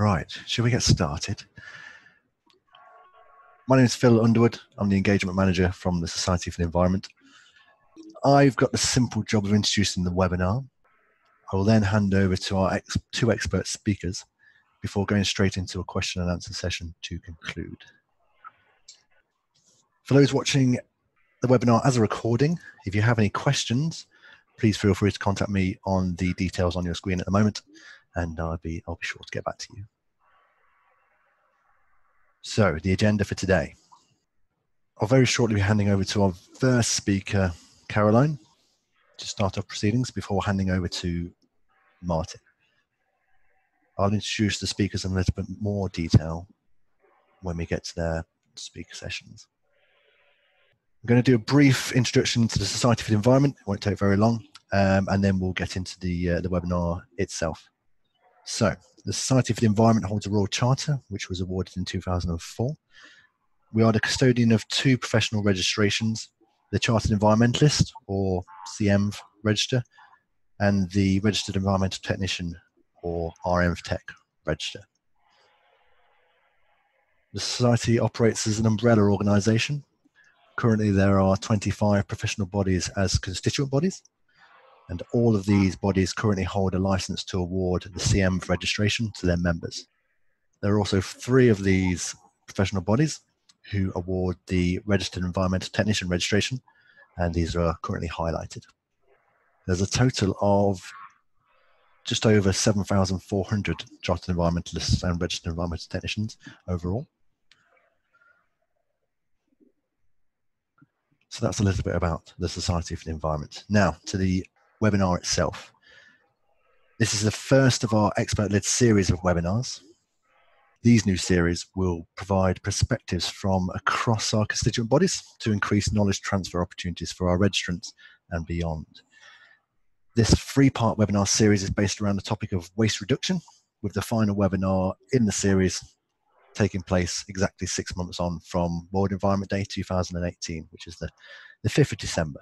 Right, shall we get started? My name is Phil Underwood. I'm the Engagement Manager from the Society for the Environment. I've got the simple job of introducing the webinar. I will then hand over to our two expert speakers before going straight into a question and answer session to conclude. For those watching the webinar as a recording, if you have any questions, please feel free to contact me on the details on your screen at the moment, and I'll be sure to get back to you. So, the agenda for today. I'll very shortly be handing over to our first speaker, Caroline, to start off proceedings before handing over to Martin. I'll introduce the speakers in a little bit more detail when we get to their speaker sessions. I'm going to do a brief introduction to the Society for the Environment. It won't take very long, and then we'll get into the webinar itself. So, the Society for the Environment holds a Royal Charter, which was awarded in 2004. We are the custodian of two professional registrations, the Chartered Environmentalist, or CEMV register, and the Registered Environmental Technician, or REMVTEC register. The Society operates as an umbrella organisation. Currently there are 25 professional bodies as constituent bodies, and all of these bodies currently hold a licence to award the CEMV registration to their members. There are also three of these professional bodies who award the Registered Environmental Technician registration, and these are currently highlighted. There's a total of just over 7,400 Chartered Environmentalists and Registered Environmental Technicians overall. So that's a little bit about the Society for the Environment. Now to the webinar itself. This is the first of our expert-led series of webinars. These new series will provide perspectives from across our constituent bodies to increase knowledge transfer opportunities for our registrants and beyond. This three-part webinar series is based around the topic of waste reduction, with the final webinar in the series taking place exactly 6 months on from World Environment Day 2018, which is the 5th of December.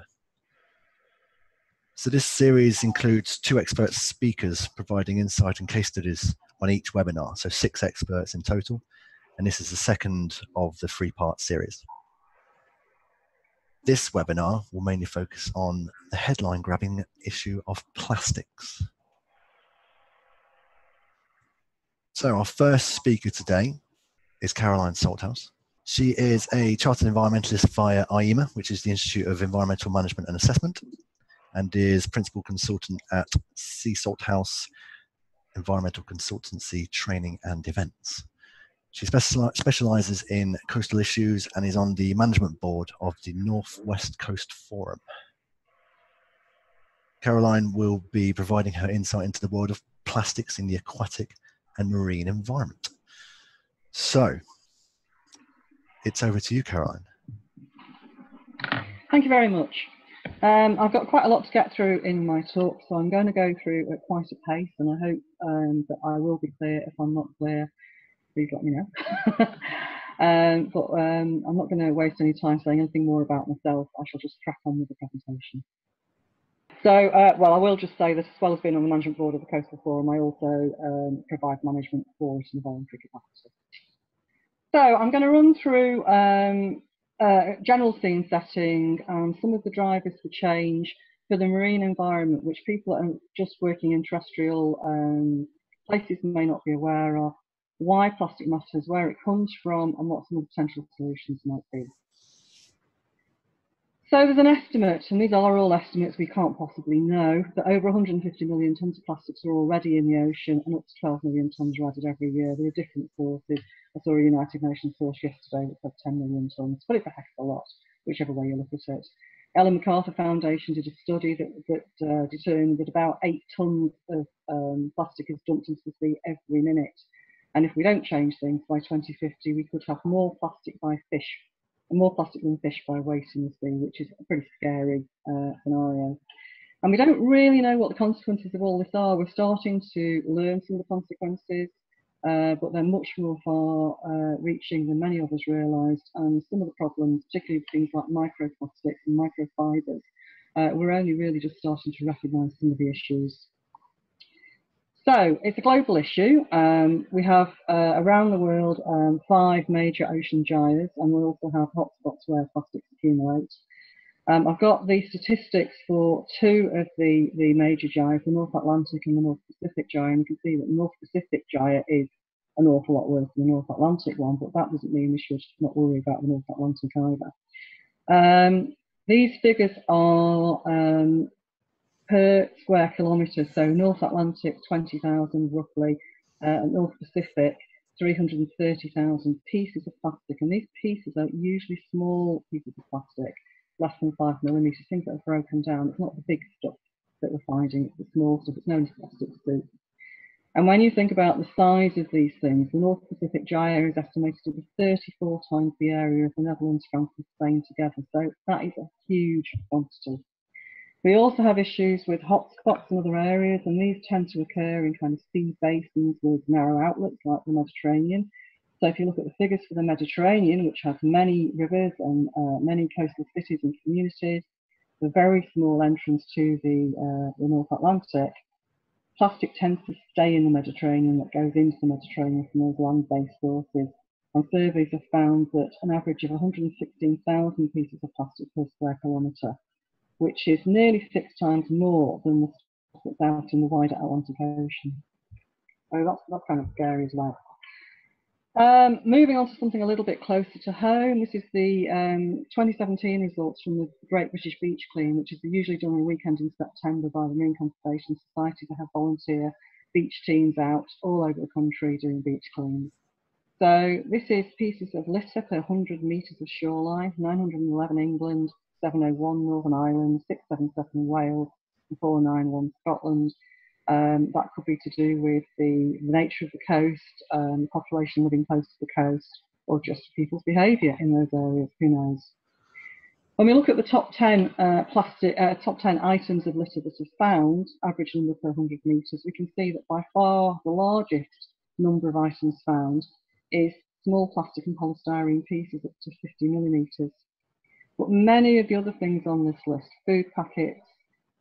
So this series includes two expert speakers providing insight and case studies on each webinar, so 6 experts in total, and this is the second of the three-part series. This webinar will mainly focus on the headline-grabbing issue of plastics. So our first speaker today is Caroline Salthouse. She is a Chartered Environmentalist via IEMA, which is the Institute of Environmental Management and Assessment, and is Principal Consultant at CSalthouse Environmental Consultancy Training and Events. She specialises in coastal issues and is on the management board of the Northwest Coast Forum. Caroline will be providing her insight into the world of plastics in the aquatic and marine environment. So, it's over to you, Caroline. Thank you very much. I've got quite a lot to get through in my talk, so I'm going to go through at quite a pace, and I hope that I will be clear. If I'm not clear, please let me know. But I'm not going to waste any time saying anything more about myself. I shall just crack on with the presentation. So, well, I will just say that as well as being on the management board of the Coastal Forum, I also provide management for it in a voluntary capacity. So I'm going to run through general scene setting and some of the drivers for change for the marine environment, which people that are just working in terrestrial places may not be aware of, why plastic matters, where it comes from, and what some of the potential solutions might be. So there's an estimate, and these are all estimates, we can't possibly know, that over 150 million tonnes of plastics are already in the ocean, and up to 12 million tonnes are added every year. There are different sources. I saw a United Nations source yesterday that said 10 million tonnes, but it's a heck of a lot, whichever way you look at it. Ellen MacArthur Foundation did a study that determined that about 8 tonnes of plastic is dumped into the sea every minute. And if we don't change things, by 2050, we could have more plastic by fish, more plastic than fish by weight in the sea, which is a pretty scary scenario. And we don't really know what the consequences of all this are. We're starting to learn some of the consequences, but they're much more far-reaching than many of us realised. And some of the problems, particularly things like microplastics and microfibres, we're only really just starting to recognise some of the issues. So it's a global issue. We have around the world 5 major ocean gyres, and we also have hotspots where plastics accumulate. I've got the statistics for 2 of the major gyres, the North Atlantic and the North Pacific gyre, and you can see that the North Pacific gyre is an awful lot worse than the North Atlantic one, but that doesn't mean we should not worry about the North Atlantic either. These figures are per square kilometre, so North Atlantic 20,000 roughly, and North Pacific 330,000 pieces of plastic, and these pieces are usually small pieces of plastic, less than 5mm, things that are broken down. It's not the big stuff that we're finding, it's the small stuff, it's known as plastic soup. And when you think about the size of these things, the North Pacific gyre is estimated to be 34 times the area of the Netherlands, France and Spain together, so that is a huge quantity. We also have issues with hotspots in other areas, and these tend to occur in kind of sea basins with narrow outlets like the Mediterranean. So if you look at the figures for the Mediterranean, which has many rivers and many coastal cities and communities, the very small entrance to the North Atlantic, plastic tends to stay in the Mediterranean, that goes into the Mediterranean from those land-based sources. And surveys have found that an average of 116,000 pieces of plastic per square kilometre, which is nearly 6 times more than the stuff that's out in the wider Atlantic Ocean. So that's kind of scary as well. Moving on to something a little bit closer to home, this is the 2017 results from the Great British Beach Clean, which is usually done on a weekend in September by the Marine Conservation Society. They have volunteer beach teams out all over the country doing beach cleans. So this is pieces of litter per 100 metres of shoreline, 911 England, 701 Northern Ireland, 677 Wales, and 491 Scotland. That could be to do with the nature of the coast, the population living close to the coast, or just people's behaviour in those areas, who knows. When we look at the top 10 top 10 items of litter that are found, average number per 100 metres, we can see that by far the largest number of items found is small plastic and polystyrene pieces up to 50mm. But many of the other things on this list, food packets,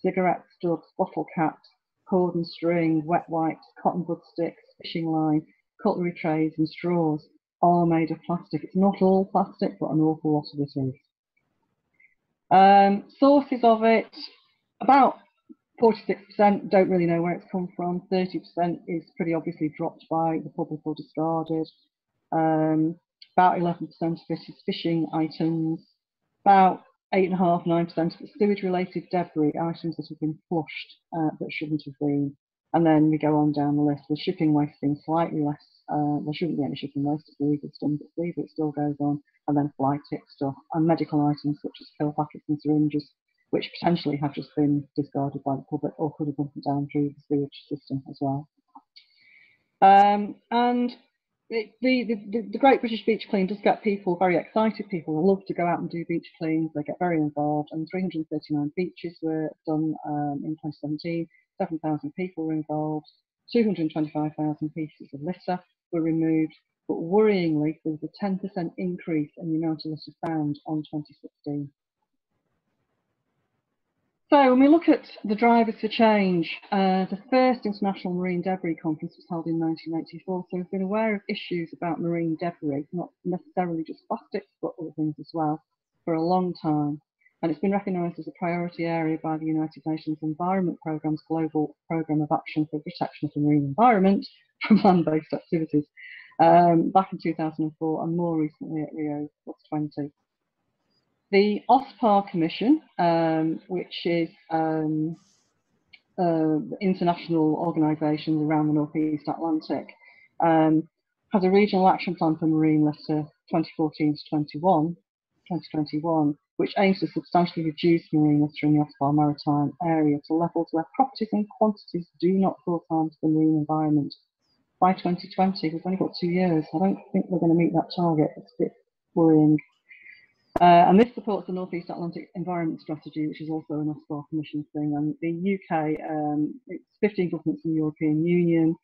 cigarette stubs, bottle caps, cord and string, wet wipes, cotton bud sticks, fishing line, cutlery trays and straws are made of plastic. It's not all plastic, but an awful lot of it is. Sources of it, about 46% don't really know where it's come from, 30% is pretty obviously dropped by the public or discarded, about 11% of it is fishing items, about 8.5–9% of sewage related debris, items that have been flushed that shouldn't have been. And then we go on down the list, the shipping waste being slightly less. There shouldn't be any shipping waste, it's legal stuff, but it still goes on. And then fly tick stuff and medical items such as pill packets and syringes, which potentially have just been discarded by the public or could have gone down through the sewage system as well. And the Great British Beach Clean does get people very excited. People love to go out and do beach cleans. They get very involved. And 339 beaches were done in 2017. 7,000 people were involved. 225,000 pieces of litter were removed. But worryingly, there was a 10% increase in the amount of litter found on 2016. So when we look at the drivers for change, the first International Marine Debris Conference was held in 1984, so we've been aware of issues about marine debris, not necessarily just plastics, but other things as well, for a long time. And it's been recognised as a priority area by the United Nations Environment Programme's Global Programme of Action for Protection of the Marine Environment from Land-Based Activities back in 2004 and more recently at Rio +20. The OSPAR Commission, which is international organisations around the North East Atlantic, has a regional action plan for marine litter 2014 to 2021, which aims to substantially reduce marine litter in the OSPAR maritime area to levels where properties and quantities do not cause harm to the marine environment. By 2020, we've only got 2 years. I don't think we're going to meet that target. It's a bit worrying. And this supports the North East Atlantic Environment Strategy, which is also an OSPAR Commission thing. And the UK, it's 15 governments in the European Union,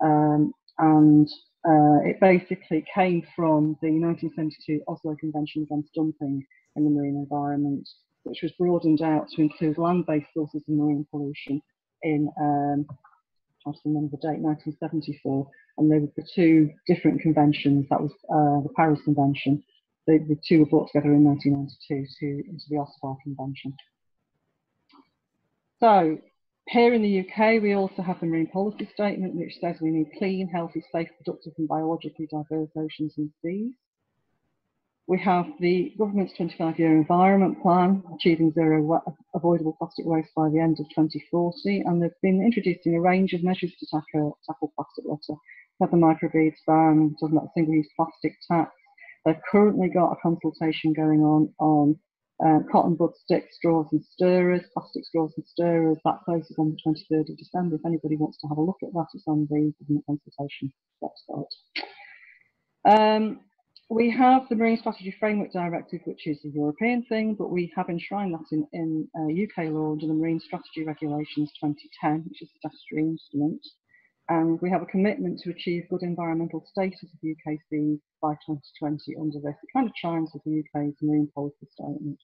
and it basically came from the 1972 Oslo Convention against dumping in the marine environment, which was broadened out to include land-based sources of marine pollution in can't remember the date, 1974, and they were the two different conventions. That was the Paris Convention. The two were brought together in 1992 into the OSPAR Convention. So here in the UK, we also have the Marine Policy Statement, which says we need clean, healthy, safe, productive and biologically diverse oceans and seas. We have the government's 25-year environment plan, achieving zero avoidable plastic waste by the end of 2040, and they've been introducing a range of measures to tackle plastic litter. They've had the microbeads ban, talking about single-use plastic tax. They've currently got a consultation going on cotton bud sticks, straws and stirrers, plastic straws and stirrers. That closes on the 23rd of December. If anybody wants to have a look at that, it's on the government consultation website. We have the Marine Strategy Framework Directive, which is a European thing, but we have enshrined that in UK law under the Marine Strategy Regulations 2010, which is a statutory instrument. And we have a commitment to achieve good environmental status of UK seas by 2020 under this. It kind of chimes with the UK's Marine Policy Statement.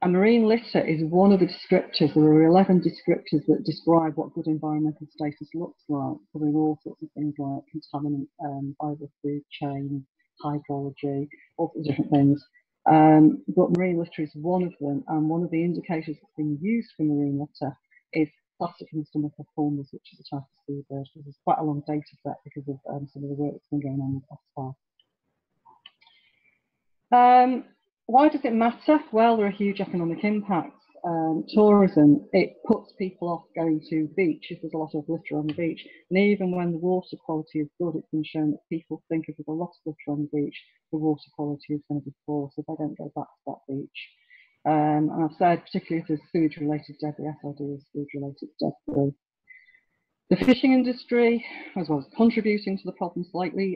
And marine litter is one of the descriptors. There are 11 descriptors that describe what good environmental status looks like, covering all sorts of things like contaminant over the food chain, hydrology, all sorts of different things. But marine litter is one of them, and one of the indicators that's been used for marine litter is plastic in the stomach of hornbills, which is a type of seabird. There's quite a long data set because of some of the work that's been going on with OSPAR. Why does it matter? Well, there are huge economic impacts. Tourism, it puts people off going to the beach if there's a lot of litter on the beach. And even when the water quality is good, it's been shown that people think if there's a lot of litter on the beach, the water quality is going to be poor, so they don't go back to that beach. And I've said, particularly if there's food-related debris, SLD is food-related debris. The fishing industry, as well as contributing to the problem slightly,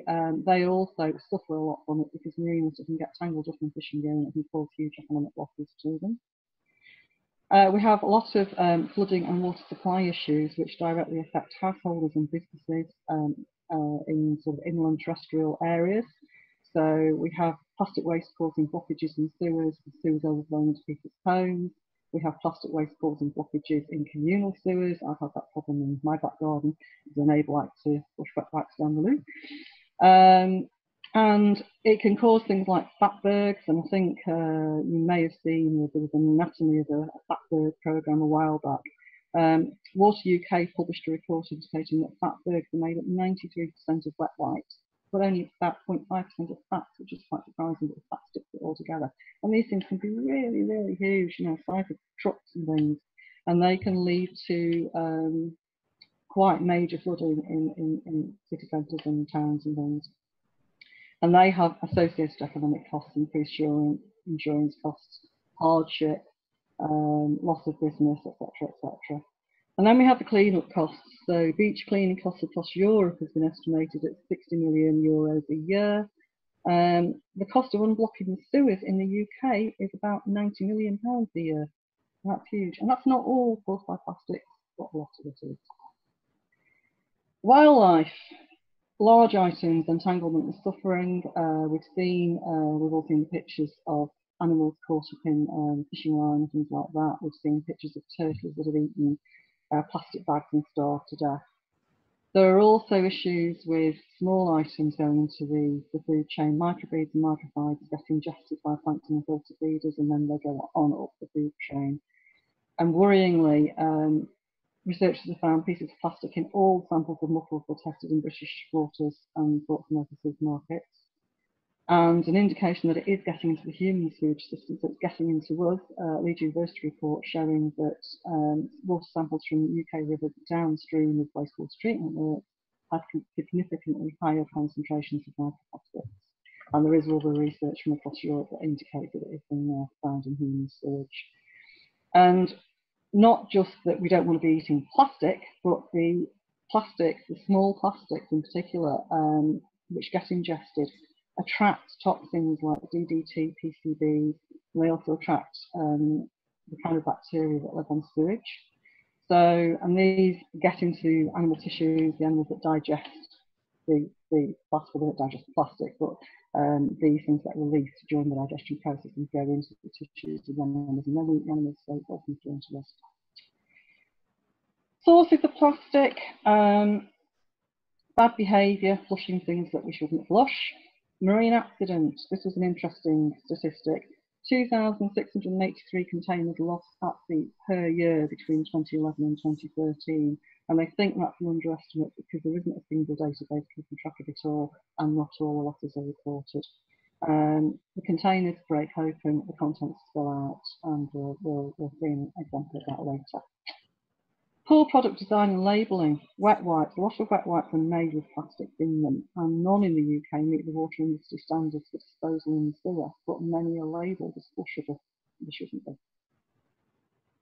they also suffer a lot from it because marine litter can get tangled up in fishing gear and it can cause huge economic losses to them. We have a lot of flooding and water supply issues which directly affect householders and businesses in sort of inland terrestrial areas. So we have plastic waste causing blockages in sewers, the sewers overflowing into people's homes. We have plastic waste causing blockages in communal sewers. I've had that problem in my back garden. There's an able act to push wax down the loo. And it can cause things like fatbergs, and I think you may have seen there was an anatomy of a fatberg programme a while back. Water UK published a report indicating that fatbergs are made up 93% of wet wipes, but only about 0.5% of fats, which is quite surprising, but the fat sticks it all together. And these things can be really, really huge, you know, size of trucks and things, and they can lead to quite major flooding in city centres and towns and things. And they have associated economic costs, increased insurance costs, hardship, loss of business, etc., etc. And then we have the clean-up costs. So beach cleaning costs across Europe has been estimated at €60 million a year. The cost of unblocking the sewers in the UK is about £90 million a year. And that's huge. And that's not all caused by plastics, but a lot of it is. Wildlife. Large items, entanglement and suffering. We've all seen the pictures of animals caught up in fishing line and things like that. We've seen pictures of turtles that have eaten plastic bags and starved to death. There are also issues with small items going into the food chain. Microbeads and microfibres get ingested by plankton and filter feeders, and then they go on up the food chain. And worryingly, researchers have found pieces of plastic in all samples of mussels were tested in British waters and brought from overseas markets. And an indication that it is getting into the human food system, so it's getting into us. Leeds University report showing that water samples from UK rivers downstream of wastewater treatment work had significantly higher concentrations of microplastics. And there is other research from across Europe that indicates that it is being found in human sewage. And not just that we don't want to be eating plastic, but the plastics, the small plastics in particular, which get ingested, attract toxins like DDT, PCBs. They also attract the kind of bacteria that live on sewage. So, and these get into animal tissues, the animals that digest the plastic, well, they don't digest plastic, but these things that release during the digestion process and go into the tissues of the animals, and then the animals go off and into waste. Sources of plastic, bad behaviour, flushing things that we shouldn't flush. Marine accident, this was an interesting statistic. 2,683 containers lost at sea per year between 2011 and 2013. And I think that's an underestimate because there isn't a single database keeping track of it all, and not all the losses are reported. The containers break open, the contents spill out, and we'll see an example of that later. Poor product design and labelling. Wet wipes, a lot of wet wipes are made with plastics in them, and none in the UK meet the water industry standards for disposal in the sewer, but many are labelled as flushable. They shouldn't be.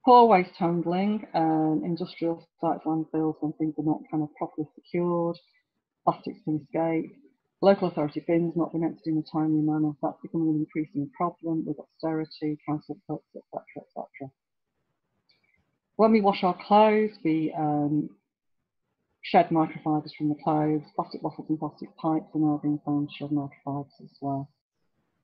Poor waste handling, industrial sites, landfills, when things are not kind of properly secured, plastics can escape. Local authority bins not been emptied in a timely manner, that's becoming an increasing problem with austerity, council cuts, etc, etc. When we wash our clothes, we shed microfibres from the clothes. Plastic bottles and plastic pipes are now being found to shed microfibres as well.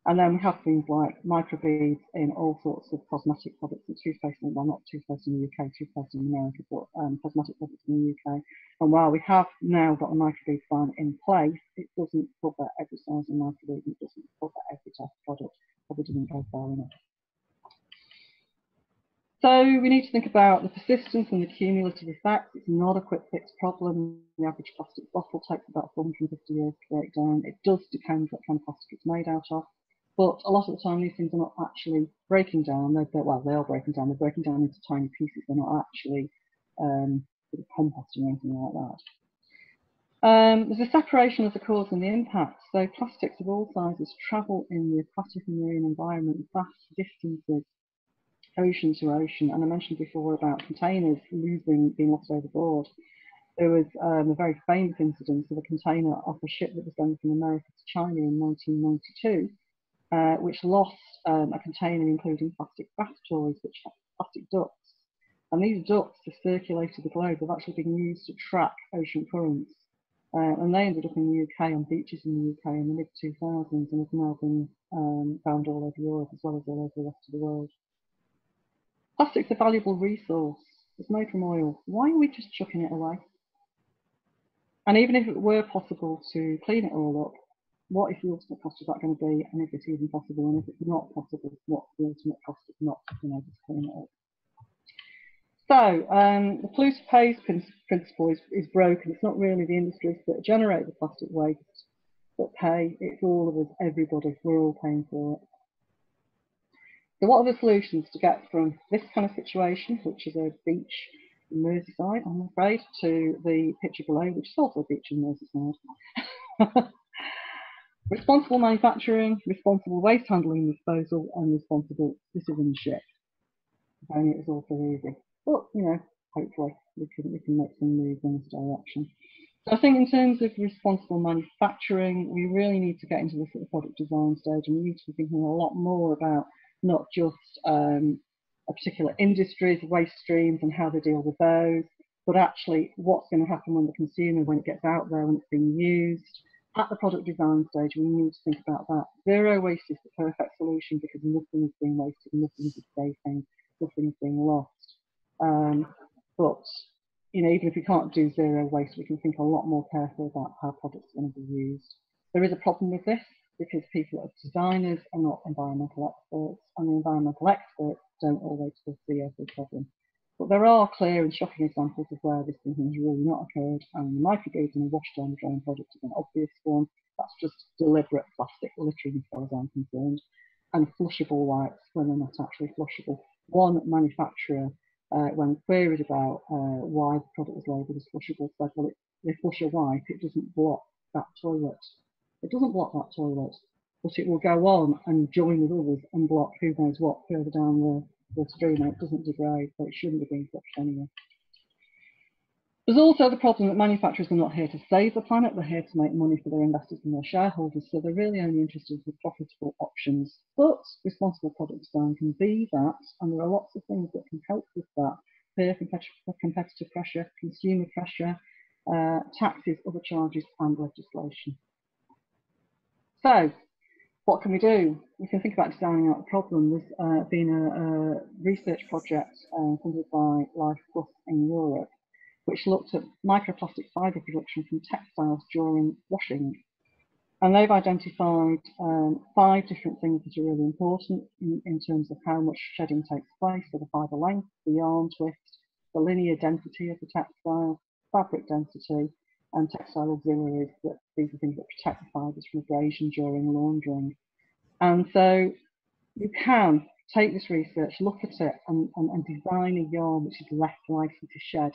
And then we have things like microbeads in all sorts of cosmetic products and toothpaste, and well, not toothpaste in the UK, toothpaste in America, but cosmetic products in the UK. And while we have now got a microbead ban in place, it doesn't cover every size of microbead, it doesn't cover every type of product, probably didn't go far enough. So we need to think about the persistence and the cumulative effects. It's not a quick fix problem. The average plastic bottle takes about 450 years to break down. It does depend what kind of plastic it's made out of. But a lot of the time, these things are not actually breaking down. They are breaking down. They're breaking down into tiny pieces. They're not actually composting or anything like that. There's a separation of the cause and the impact. So plastics of all sizes travel in the aquatic and marine environment vast distances, ocean to ocean. And I mentioned before about containers being lost overboard. There was a very famous incident of a container off a ship that was going from America to China in 1992. Which lost a container including plastic bath toys, which have plastic ducts. And these ducts have circulated the globe. They've actually been used to track ocean currents. And they ended up in the UK, on beaches in the UK in the mid-2000s, and have now been found all over Europe as well as all over the rest of the world. Plastic's a valuable resource. It's made from oil. Why are we just chucking it away? And even if it were possible to clean it all up, what is the ultimate cost of that going to be, and if it's even possible, and if it's not possible, what's the ultimate cost of not being able to clean it up? So the polluter pays principle is broken. It's not really the industries that generate the plastic waste that pay, it's all of us, everybody, we're all paying for it. So what are the solutions to get from this kind of situation, which is a beach in Merseyside, I'm afraid, to the picture below, which is also a beach in Merseyside? Responsible manufacturing, responsible waste handling, disposal, and responsible citizenship. If only it was all so easy. But, you know, hopefully we can make some moves in this direction. So I think in terms of responsible manufacturing, we really need to get into the sort of product design stage, and we need to be thinking a lot more about not just a particular industry's waste streams and how they deal with those, but actually what's going to happen when the consumer, when it gets out there, when it's being used. At the product design stage, we need to think about that. Zero waste is the perfect solution because nothing is being wasted, nothing is escaping, nothing is being lost. But you know, even if we can't do zero waste, we can think a lot more carefully about how products are going to be used. There is a problem with this because people that are designers are not environmental experts, and the environmental experts don't always see every problem. But there are clear and shocking examples of where this thing has really not occurred, and the microbeads and the wash down drain product is an obvious one. That's just deliberate plastic littering as far as I'm concerned, and flushable wipes when they're not actually flushable. One manufacturer, when queried about why the product was labelled as flushable, said, well, they flush a wipe, it doesn't block that toilet. It doesn't block that toilet, but it will go on and join with others and block who knows what further down the stream, and it doesn't degrade, so it shouldn't have been flushed anyway. There's also the problem that manufacturers are not here to save the planet, they're here to make money for their investors and their shareholders, so they're really only interested in profitable options. But responsible product design can be that, and there are lots of things that can help with that. Fair competitive pressure, consumer pressure, taxes, other charges, and legislation. So, what can we do? We can think about designing out the problem. There's been a research project funded by Life Plus in Europe, which looked at microplastic fibre production from textiles during washing. And they've identified 5 different things that are really important in terms of how much shedding takes place, so the fibre length, the yarn twist, the linear density of the textile, fabric density, and textile auxiliaries, that these are things that protect the fibres from abrasion during laundering. And so you can take this research, look at it, and design a yarn which is less likely to shed.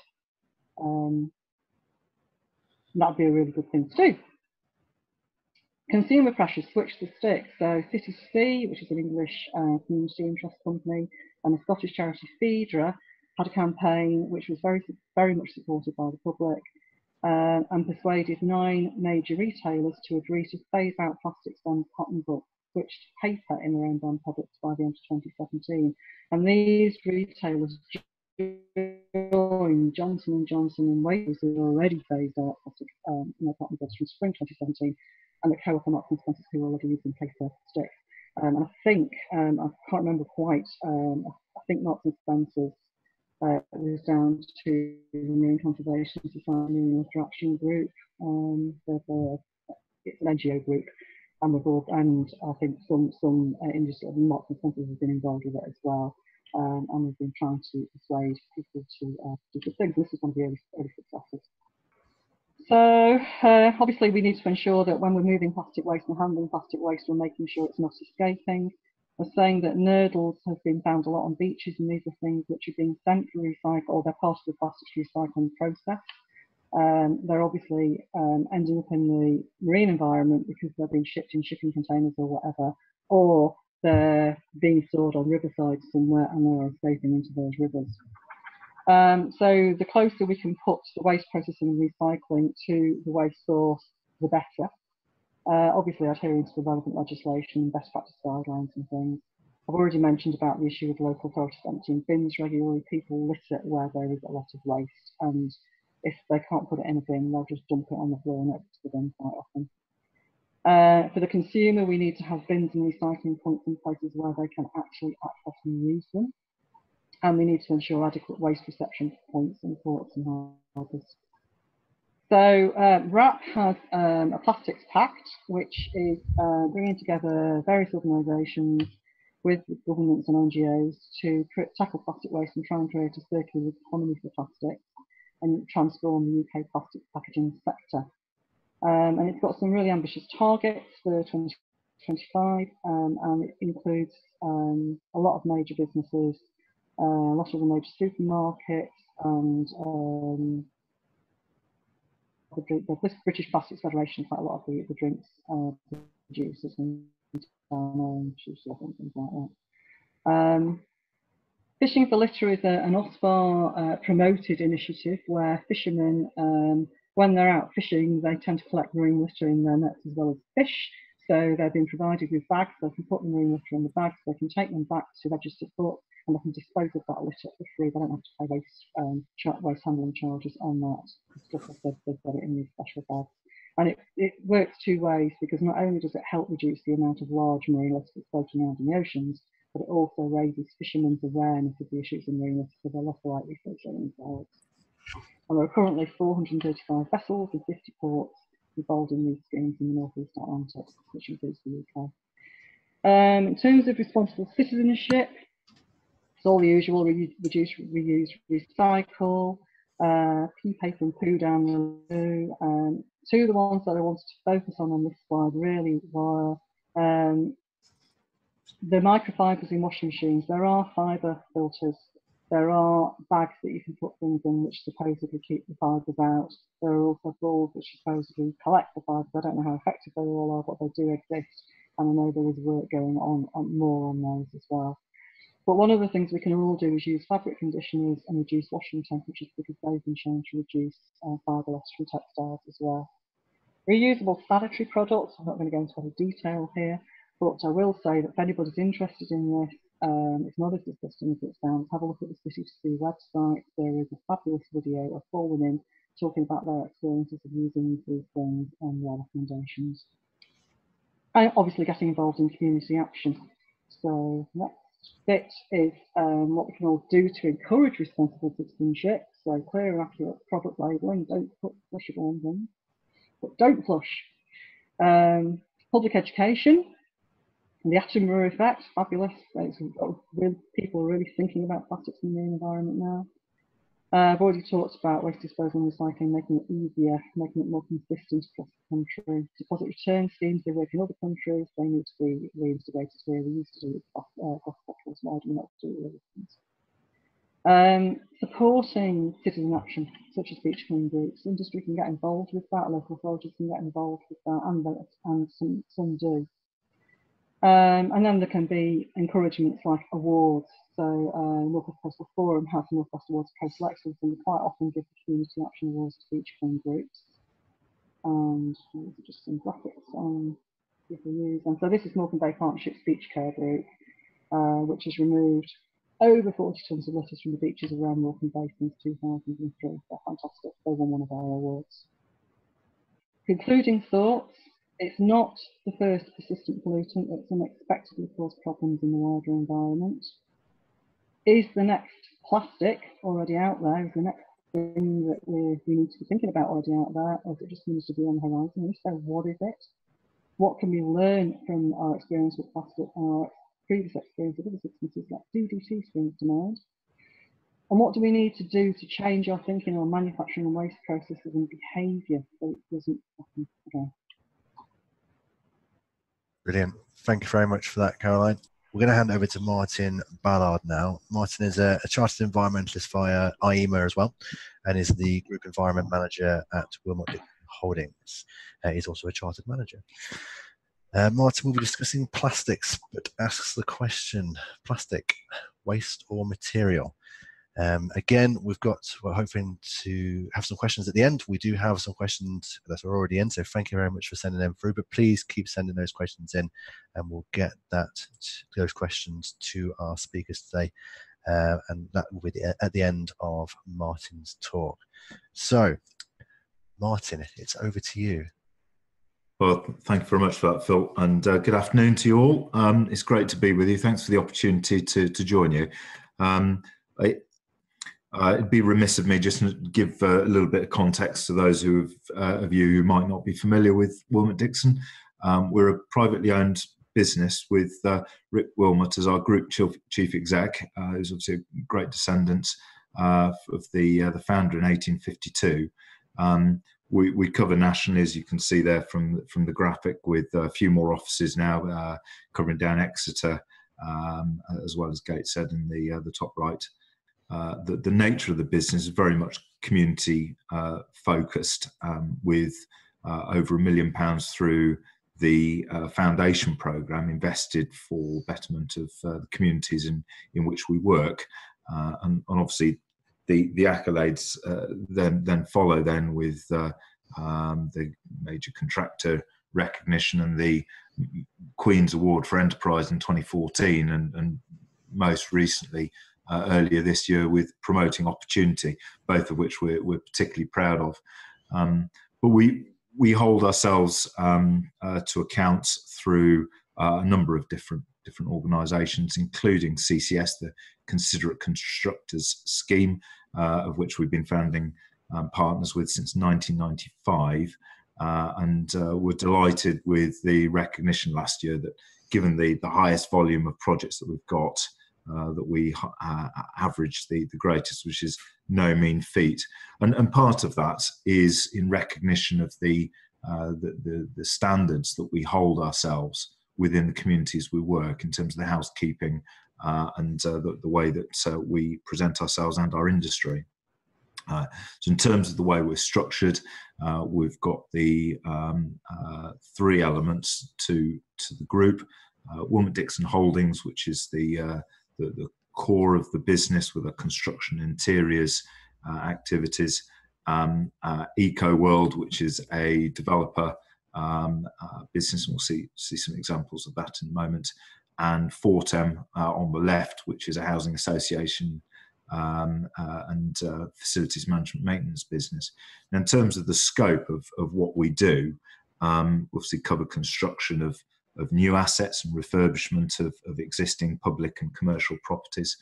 That'd be a really good thing to do. Consumer pressures switch the stick. So City to Sea, which is an English community interest company, and a Scottish charity Feedra, had a campaign which was very much supported by the public, and persuaded 9 major retailers to agree to phase out plastics and cotton books, switched to paper in their own brand products by the end of 2017. And these retailers joined Johnson & Johnson and Waitrose, who were already phased out plastic cotton goods from spring 2017, and the Co-op and Marks & Spencer, who were already using paper sticks. And I think, I can't remember quite, I think Marks & Spencer's was down to the Marine Conservation Society and Interaction Group. It's an NGO group, and we've all, and I think some industry, Marks & Spencer has been involved with it as well, and we've been trying to persuade people to do good things. This is one of the early successes. So obviously we need to ensure that when we're moving plastic waste and handling plastic waste, we're making sure it's not escaping. We're saying that nurdles have been found a lot on beaches, and these are things which are being sent for recycle, or they're part of the plastics recycling process. They're obviously ending up in the marine environment because they're being shipped in shipping containers or whatever, or they're being stored on riverside somewhere and they're escaping into those rivers. So the closer we can put the waste processing and recycling to the waste source, the better. Obviously adherence to relevant legislation, best practice guidelines and things. I've already mentioned about the issue with local authorities emptying bins regularly. People litter where there is a lot of waste, and if they can't put it in a bin, they'll just dump it on the floor next to the bin quite often. For the consumer, we need to have bins and recycling points in places where they can actually access and use them. And we need to ensure adequate waste reception points in ports and harbours. So WRAP has a plastics pact, which is bringing together various organisations with governments and NGOs to tackle plastic waste and try and create a circular economy for plastics and transform the UK plastics packaging sector. And it's got some really ambitious targets for 2025, and it includes a lot of major businesses, a lot of the major supermarkets, and the British Plastics Federation, quite a lot of the drinks producers and juices and things like that. Fishing for Litter is an OSPAR promoted initiative where fishermen, when they're out fishing, they tend to collect marine litter in their nets as well as fish. So they've been provided with bags, they can put the marine litter in the bags, they can take them back to registered ports, and they can dispose of that litter for free. They don't have to pay waste handling charges on that stuff. They've got it in these special bags. And it works two ways, because not only does it help reduce the amount of large marine litter that's floating around in the oceans, but it also raises fishermen's awareness of the issues in marine litter, so they're less likely to do it themselves. And there are currently 435 vessels and 50 ports involved in these schemes in the North East Atlantic, which includes the UK. In terms of responsible citizenship, it's all the usual: reduce, reuse, recycle, pee, paper and poo down the loo. Two of the ones that I wanted to focus on this slide really were the microfibres in washing machines. There are fibre filters, there are bags that you can put things in which supposedly keep the fibres out. There are also balls which supposedly collect the fibres. I don't know how effective they all are, but they do exist, and I know there is work going on more on those as well. But one of the things we can all do is use fabric conditioners and reduce washing temperatures, because they've been shown to reduce fibre loss from textiles as well. Reusable sanitary products, I'm not going to go into any detail here, but I will say that if anybody's interested in this, it's not as disgusting as it sounds. Have a look at the City to Sea website. There is a fabulous video of 4 women talking about their experiences of using these things and their recommendations. And obviously getting involved in community action. So next bit is what we can all do to encourage responsible citizenship. So clear, accurate product labelling. Don't put flushable on them, but don't flush. Public education, the Attenborough effect, fabulous. People are really thinking about plastics in the environment now. I've already talked about waste disposal and recycling, making it easier, making it more consistent across the country. Deposit return schemes, they work in other countries, they need to be reinstated here. We used to do it across bottles, why do we not do other things? Supporting citizen action, such as beach clean groups. Industry can get involved with that, local authorities can get involved with that, and some do. And then there can be encouragements like awards. So Northwest Coast Forum has Northwest Awards co-selections, and they quite often give the community action awards to beach clean groups. And just some graphics on people use. And so this is Morecambe Bay Partnership's beach care group, which has removed over 40 tons of litters from the beaches around Morecambe Bay since 2003. They're fantastic. They won one of our awards. Concluding thoughts. It's not the first persistent pollutant that's unexpectedly caused problems in the wider environment. Is the next plastic already out there? Is the next thing that we need to be thinking about already out there? Or is it just needs to be on the horizon? If so, what is it? What can we learn from our experience with plastic and our previous experience with other substances like DDT springs to mind? And what do we need to do to change our thinking on manufacturing and waste processes and behaviour so it doesn't happen again? Brilliant. Thank you very much for that, Caroline. We're going to hand over to Martin Ballard now. Martin is a Chartered Environmentalist via IEMA as well, and is the Group Environment Manager at Willmott Dixon Holdings. He's also a Chartered Manager. Martin will be discussing plastics, but asks the question, plastic, waste or material? Again, we're hoping to have some questions at the end. We do have some questions that are already in, so thank you very much for sending them through, but please keep sending those questions in and we'll get those questions to our speakers today. And that will be at the end of Martin's talk. So, Martin, it's over to you. Well, thank you very much for that, Phil, and good afternoon to you all. It's great to be with you. Thanks for the opportunity to join you. It'd be remiss of me just to give a little bit of context to those of you who might not be familiar with Willmott Dixon. We're a privately owned business with Rick Wilmot as our group chief exec, who's obviously a great descendant of the founder in 1852. We cover nationally, as you can see there from the graphic, with a few more offices now covering down Exeter, as well as Gateshead in the top right. The nature of the business is very much community focused, with over £1 million through the foundation programme invested for betterment of the communities in which we work, and obviously the accolades then follow then with the major contractor recognition and the Queen's Award for Enterprise in 2014, and most recently earlier this year with Promoting Opportunity, both of which we're particularly proud of. But we hold ourselves to account through a number of different organisations, including CCS, the Considerate Constructors Scheme, of which we've been founding partners with since 1995. And we're delighted with the recognition last year that, given the highest volume of projects that we've got, that we average the greatest, which is no mean feat, and part of that is in recognition of the standards that we hold ourselves within the communities we work in terms of the housekeeping and the way that we present ourselves and our industry. So in terms of the way we're structured, we've got the three elements to the group: Willmott Dixon Holdings, which is the core of the business with our construction interiors activities, EcoWorld, which is a developer business, and we'll see some examples of that in a moment, and Fortem on the left, which is a housing association and facilities management maintenance business. And in terms of the scope of what we do, obviously cover construction of new assets and refurbishment of existing public and commercial properties,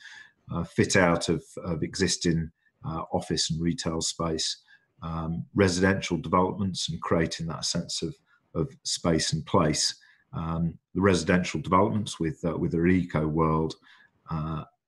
fit out of existing office and retail space, residential developments, and creating that sense of space and place. The residential developments with their EcoWorld,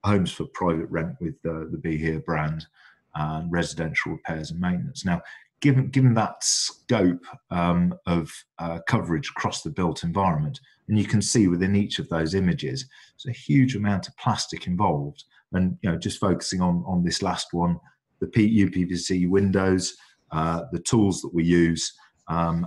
homes for private rent with the Be Here brand, and residential repairs and maintenance. Now, given that scope of coverage across the built environment, and you can see within each of those images, there's a huge amount of plastic involved. And you know, just focusing on this last one, the UPVC windows, the tools that we use, and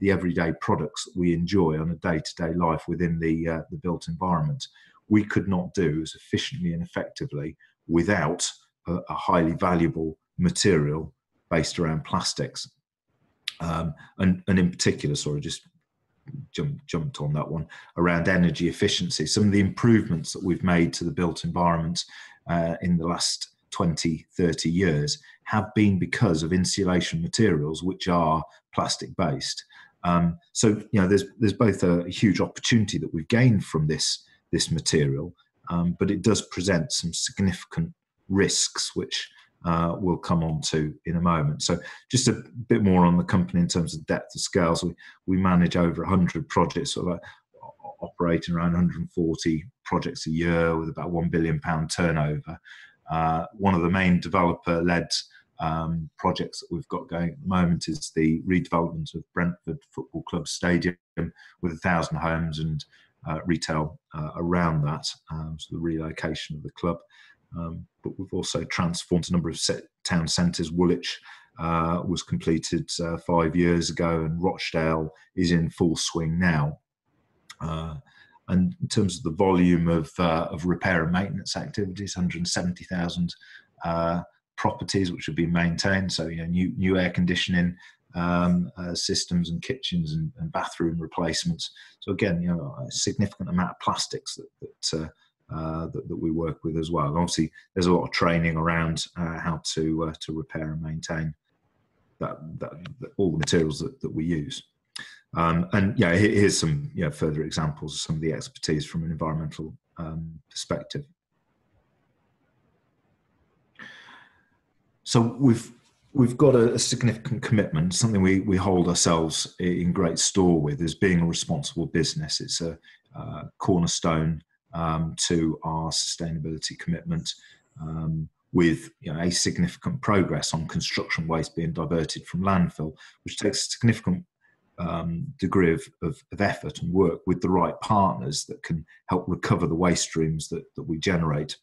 the everyday products that we enjoy on a day-to-day life within the built environment, we could not do as efficiently and effectively without a highly valuable material based around plastics. And in particular, sorry, just jumped on that one, around energy efficiency. Some of the improvements that we've made to the built environment in the last 20, 30 years have been because of insulation materials which are plastic based. So you know, there's both a huge opportunity that we've gained from this material, but it does present some significant risks which we'll come on to in a moment. So just a bit more on the company in terms of depth of scale. So we manage over 100 projects, sort of like operating around 140 projects a year with about £1 billion turnover. One of the main developer-led projects that we've got going at the moment is the redevelopment of Brentford Football Club Stadium with 1,000 homes and retail around that, so the relocation of the club. But we've also transformed a number of town centres. Woolwich was completed 5 years ago, and Rochdale is in full swing now. And in terms of the volume of repair and maintenance activities, 170,000 properties which have been maintained. So you know, new air conditioning systems and kitchens and bathroom replacements. So again, you know, a significant amount of plastics that we work with as well. And obviously, there's a lot of training around how to repair and maintain all the materials that we use. And yeah, here's some further examples of some of the expertise from an environmental perspective. So we've got a significant commitment. Something we hold ourselves in great store with is being a responsible business. It's a cornerstone to our sustainability commitment. With a significant progress on construction waste being diverted from landfill, which takes a significant degree of effort and work with the right partners that can help recover the waste streams that we generate.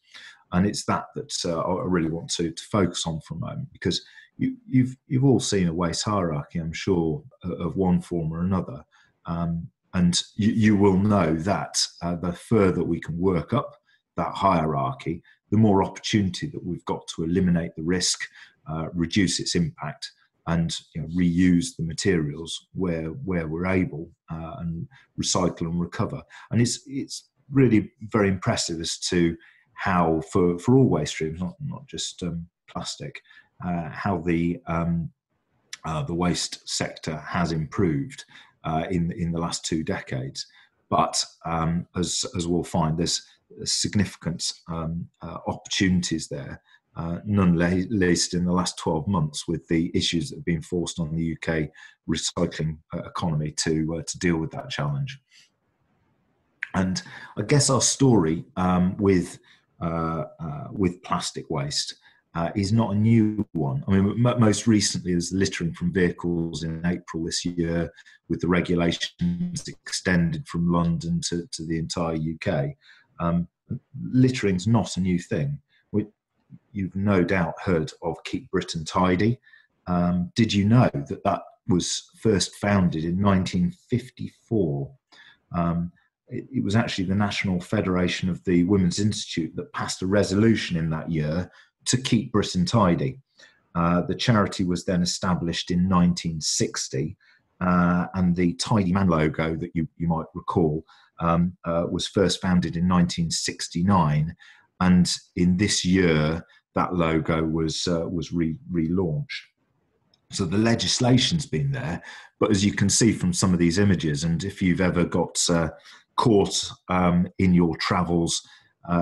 And it's that I really want to focus on for a moment, because you've all seen a waste hierarchy, I'm sure, of one form or another, and you will know that the further we can work up that hierarchy, the more opportunity that we've got to eliminate the risk, reduce its impact, and reuse the materials where we're able, and recycle and recover. And it's really very impressive as to how for all waste streams, not just plastic, how the waste sector has improved in the last 2 decades. But as we'll find, there's significant opportunities there. None least in the last 12 months with the issues that have been forced on the UK recycling economy to deal with that challenge. And I guess our story with plastic waste is not a new one. I mean, most recently there's littering from vehicles in April this year, with the regulations extended from London to the entire UK. Littering's not a new thing. You've no doubt heard of Keep Britain Tidy. Did you know that was first founded in 1954? It was actually the National Federation of the Women's Institute that passed a resolution in that year to keep Britain tidy. The charity was then established in 1960, and the Tidy Man logo that you might recall was first founded in 1969. And in this year, that logo was relaunched. So the legislation's been there, but as you can see from some of these images, and if you've ever got caught in your travels,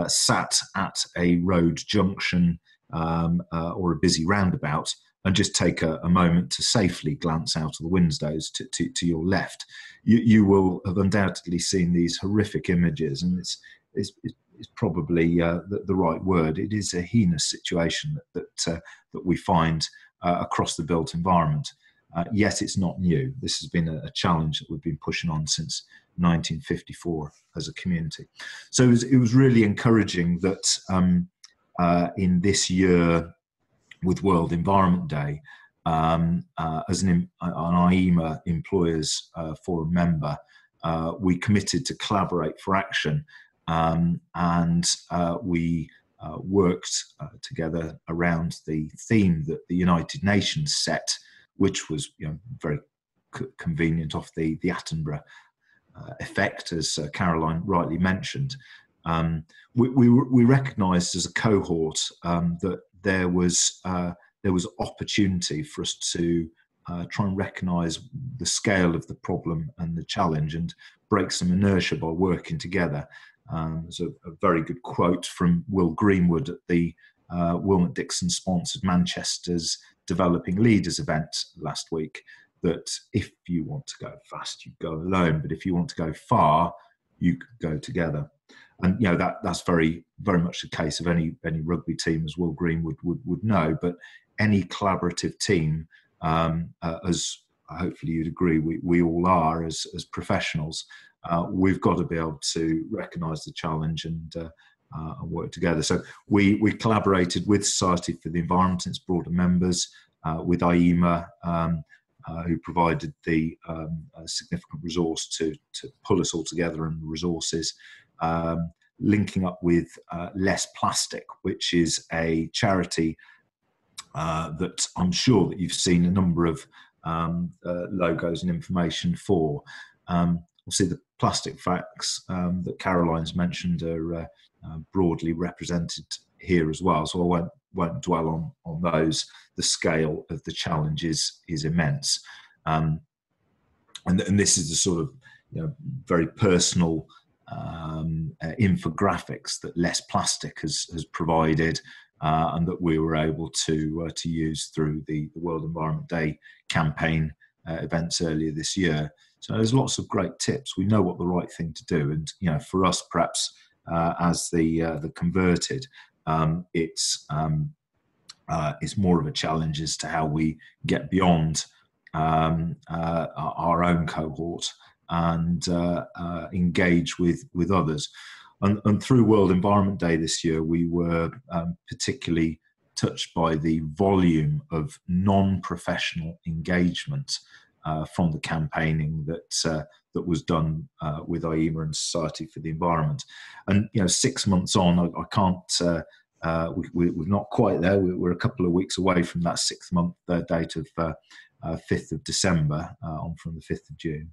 sat at a road junction or a busy roundabout, and just take a moment to safely glance out of the windows to your left, you will have undoubtedly seen these horrific images, and it's probably the right word. It is a heinous situation that we find across the built environment. Yet it's not new. This has been a challenge that we've been pushing on since 1954 as a community. So it was really encouraging that in this year, with World Environment Day, as an IEMA Employers Forum member, we committed to collaborate for action, and we worked together around the theme that the United Nations set, which was, you know, very convenient off the Attenborough effect, as Caroline rightly mentioned. We recognised as a cohort that there was opportunity for us to try and recognise the scale of the problem and the challenge, and break some inertia by working together. There's a very good quote from Will Greenwood at the Willmott Dixon sponsored Manchester's Developing Leaders event last week, that if you want to go fast, you go alone, but if you want to go far, you go together. And, you know, that's very, very much the case of any rugby team, as Will Greenwood would know. But any collaborative team, as hopefully you'd agree, we all are as professionals, we've got to be able to recognise the challenge and work together. So we collaborated with Society for the Environment and its broader members, with IEMA, who provided the significant resource to pull us all together, and resources, linking up with Less Plastic, which is a charity that I'm sure that you've seen a number of logos and information for. Obviously, the plastic facts that Caroline's mentioned are broadly represented here as well, so I won't dwell on those. The scale of the challenge is immense, and this is the sort of, you know, very personal infographics that Less Plastic has provided, and that we were able to use through the World Environment Day campaign events earlier this year. So there's lots of great tips. We know what the right thing to do, and, you know, for us, perhaps as the converted, it's more of a challenge as to how we get beyond our own cohort and engage with others. And through World Environment Day this year, we were particularly touched by the volume of non-professional engagement from the campaigning that was done with IEMA and Society for the Environment. And, you know, 6 months on, I can't. We're not quite there. We're a couple of weeks away from that 6 month date of 5th of December, on from the 5th of June.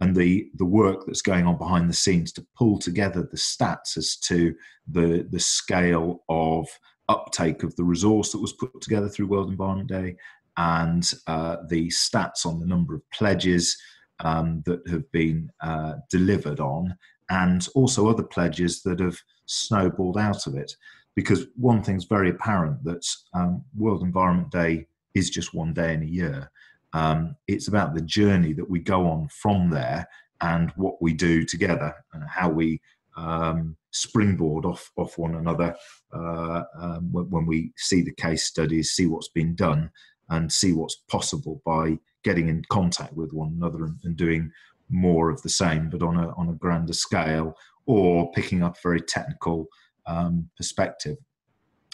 And the work that's going on behind the scenes to pull together the stats as to the scale of uptake of the resource that was put together through World Environment Day, and the stats on the number of pledges that have been delivered on, and also other pledges that have snowballed out of it. Because one thing's very apparent, that World Environment Day is just one day in a year. It's about the journey that we go on from there, and what we do together, and how we springboard off one another when we see the case studies, see what's been done, and see what's possible by getting in contact with one another and doing more of the same, but on a grander scale, or picking up very technical perspective.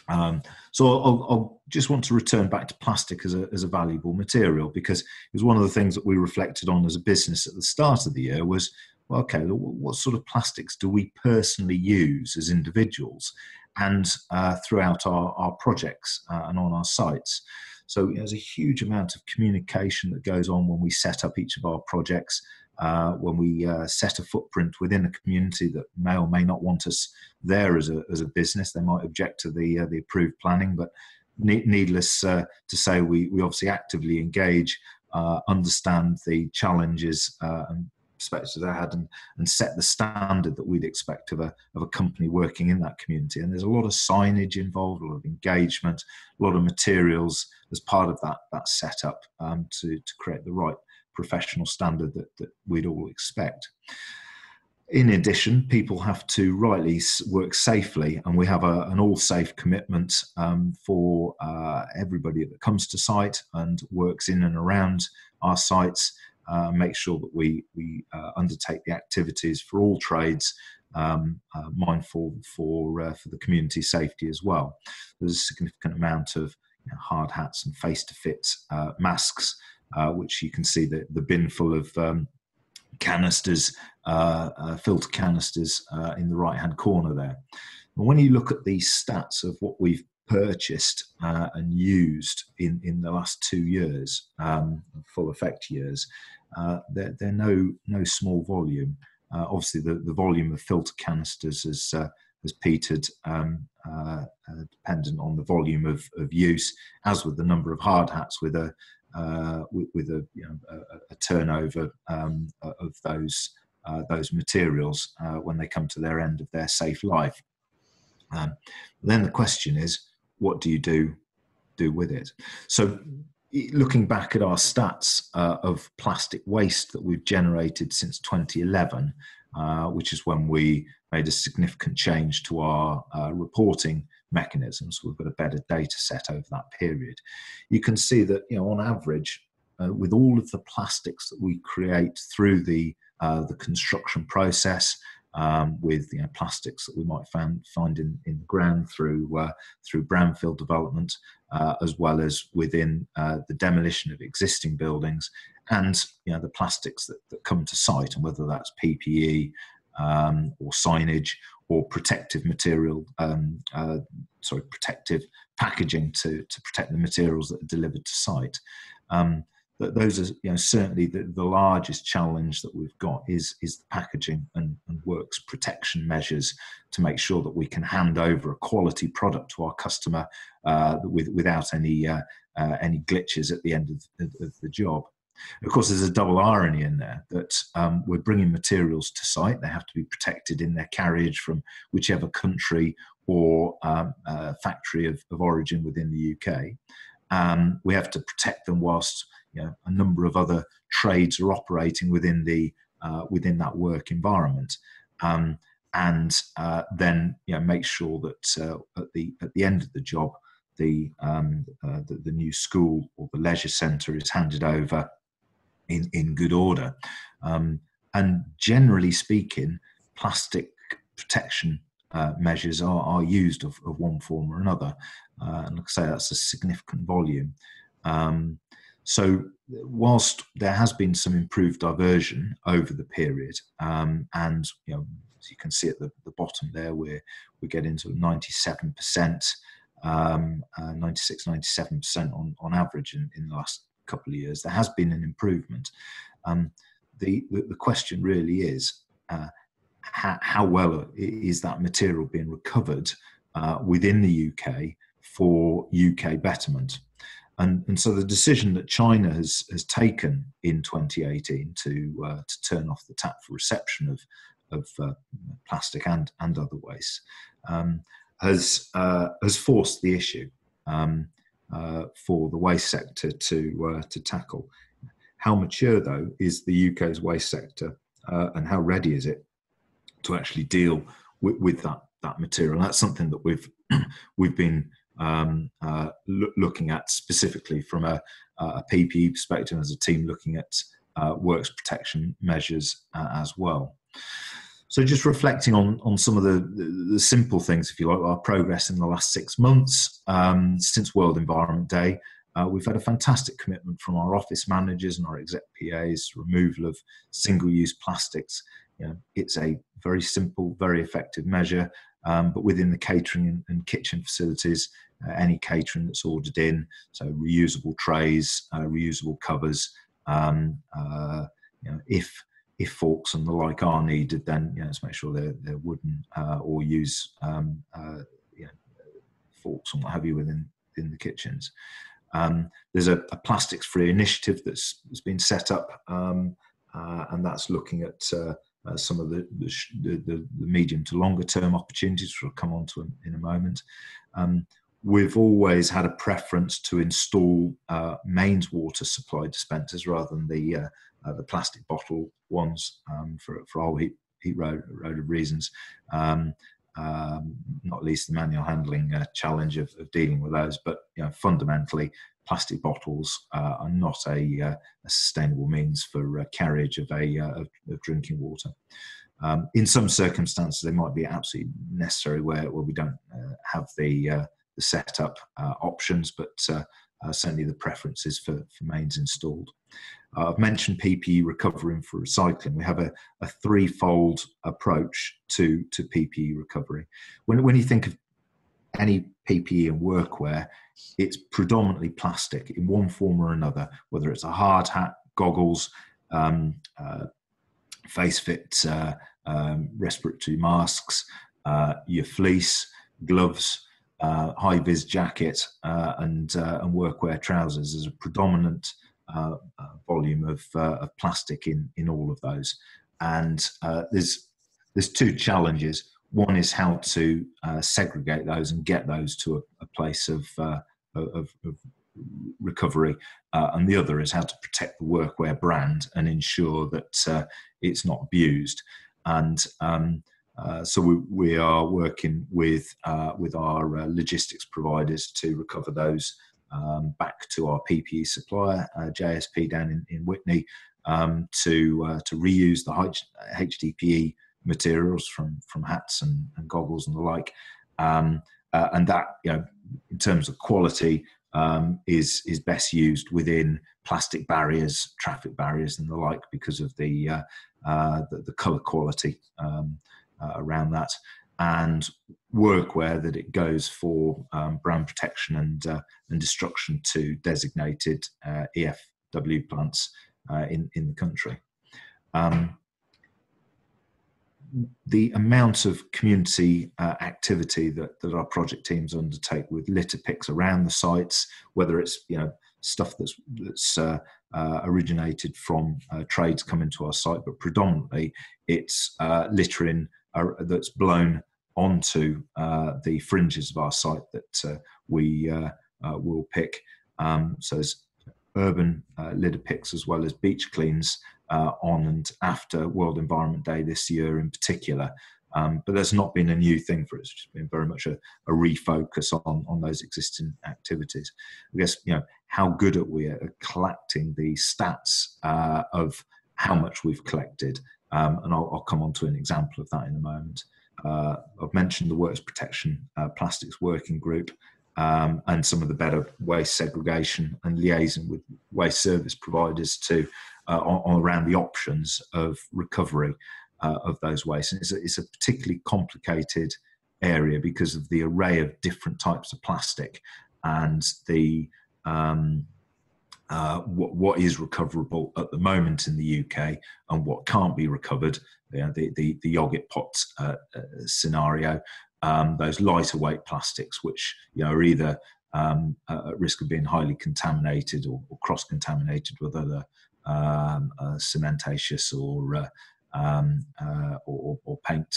So I'll just want to return back to plastic as a valuable material, because it was one of the things that we reflected on as a business at the start of the year was, well, okay, what sort of plastics do we personally use as individuals, and throughout our projects and on our sites? So, you know, there's a huge amount of communication that goes on when we set up each of our projects, when we set a footprint within a community that may or may not want us there as a business. They might object to the approved planning, but needless to say, we obviously actively engage, understand the challenges and perspectives I had, and set the standard that we'd expect of a company working in that community. And there's a lot of signage involved, a lot of engagement, a lot of materials as part of that setup to create the right professional standard that we'd all expect. In addition, people have to rightly work safely, and we have an all safe commitment for everybody that comes to site and works in and around our sites. Make sure that we undertake the activities for all trades, mindful for the community safety as well. There's a significant amount of hard hats and face-to-fit masks, which you can see the bin full of canisters, filter canisters in the right-hand corner there. And when you look at the stats of what we've purchased and used in the last 2 years, full effect years, they're no small volume. Obviously, the volume of filter canisters has petered, dependent on the volume of use, as with the number of hard hats, with a turnover of those materials when they come to their end of their safe life. Then the question is, what do you do with it? So, looking back at our stats of plastic waste that we've generated since 2011, which is when we made a significant change to our reporting mechanisms. We've got a better data set over that period. You can see that, on average, with all of the plastics that we create through the construction process, with plastics that we might find in the ground through brownfield development, as well as within the demolition of existing buildings, and the plastics that come to site, and whether that's PPE or signage or protective material, protective packaging to protect the materials that are delivered to site. Those are certainly the largest challenge that we've got is the packaging and works protection measures to make sure that we can hand over a quality product to our customer without any glitches at the end of the job. Of course, there's a double irony in there that we're bringing materials to site. They have to be protected in their carriage from whichever country or factory of origin within the UK. We have to protect them whilst a number of other trades are operating within within that work environment, and then make sure that at the end of the job, the new school or the leisure centre is handed over in good order. And generally speaking, plastic protection measures are used of one form or another, and like I say, that's a significant volume. So whilst there has been some improved diversion over the period, and as you can see at the bottom there, we're getting to 97%, 96, 97% on average in the last couple of years. There has been an improvement. The question really is, how well is that material being recovered within the UK for UK betterment? And so the decision that China has taken in 2018 to turn off the tap for reception of plastic and other waste has forced the issue for the waste sector to tackle. How mature though is the UK's waste sector, and how ready is it to actually deal with that material? And that's something that we've been looking at specifically from a PPE perspective, as a team looking at works protection measures as well. So just reflecting on some of the simple things, if you like, our progress in the last 6 months since World Environment Day. We've had a fantastic commitment from our office managers and our exec PAs, removal of single-use plastics. It's a very simple, very effective measure, but within the catering and kitchen facilities, any catering that's ordered in, so reusable trays, reusable covers. If forks and the like are needed, then let's make sure they're wooden, or use forks and what have you within the kitchens. There's a plastics-free initiative that's been set up and that's looking at some of the medium to longer term opportunities, which we'll come on to in a moment. We've always had a preference to install mains water supply dispensers rather than the plastic bottle ones for all heat road of reasons, not least the manual handling challenge of dealing with those. But you know, fundamentally, plastic bottles are not a sustainable means for carriage of drinking water. In some circumstances, they might be absolutely necessary where we don't have the setup options, but certainly the preference is for mains installed. I've mentioned PPE recovering for recycling. We have a threefold approach to PPE recovery. When you think of any PPE and workwear, it's predominantly plastic in one form or another, whether it's a hard hat, goggles, face fit respiratory masks, your fleece, gloves, high-vis jacket, and workwear trousers. There's a predominant volume of plastic in all of those. And there's two challenges. One is how to segregate those and get those to a place of recovery, and the other is how to protect the workwear brand and ensure that it's not abused. And so we are working with our logistics providers to recover those back to our PPE supplier, JSP down in Whitney, to reuse the HDPE materials from hats and goggles and the like, and that, you know, in terms of quality, is best used within plastic barriers, traffic barriers and the like, because of the colour quality around that, and workwear that it goes for brand protection and destruction to designated EFW plants in the country. The amount of community activity that our project teams undertake with litter picks around the sites, whether it's, you know, stuff that's originated from trades coming to our site, but predominantly it's littering that's blown onto the fringes of our site that we will pick. So there's urban litter picks as well as beach cleans on and after World Environment Day this year in particular. But that's not been a new thing for us. It's been very much a refocus on those existing activities. I guess, you know, how good are we at collecting the stats of how much we've collected? And I'll come on to an example of that in a moment. I've mentioned the Works Protection Plastics Working Group, and some of the better waste segregation and liaison with waste service providers to around the options of recovery of those wastes. And it's a particularly complicated area because of the array of different types of plastic and the what is recoverable at the moment in the UK and what can't be recovered. You know, the yoghurt pot scenario, those lighter weight plastics, which, you know, are either at risk of being highly contaminated or cross-contaminated with other cementatious or paint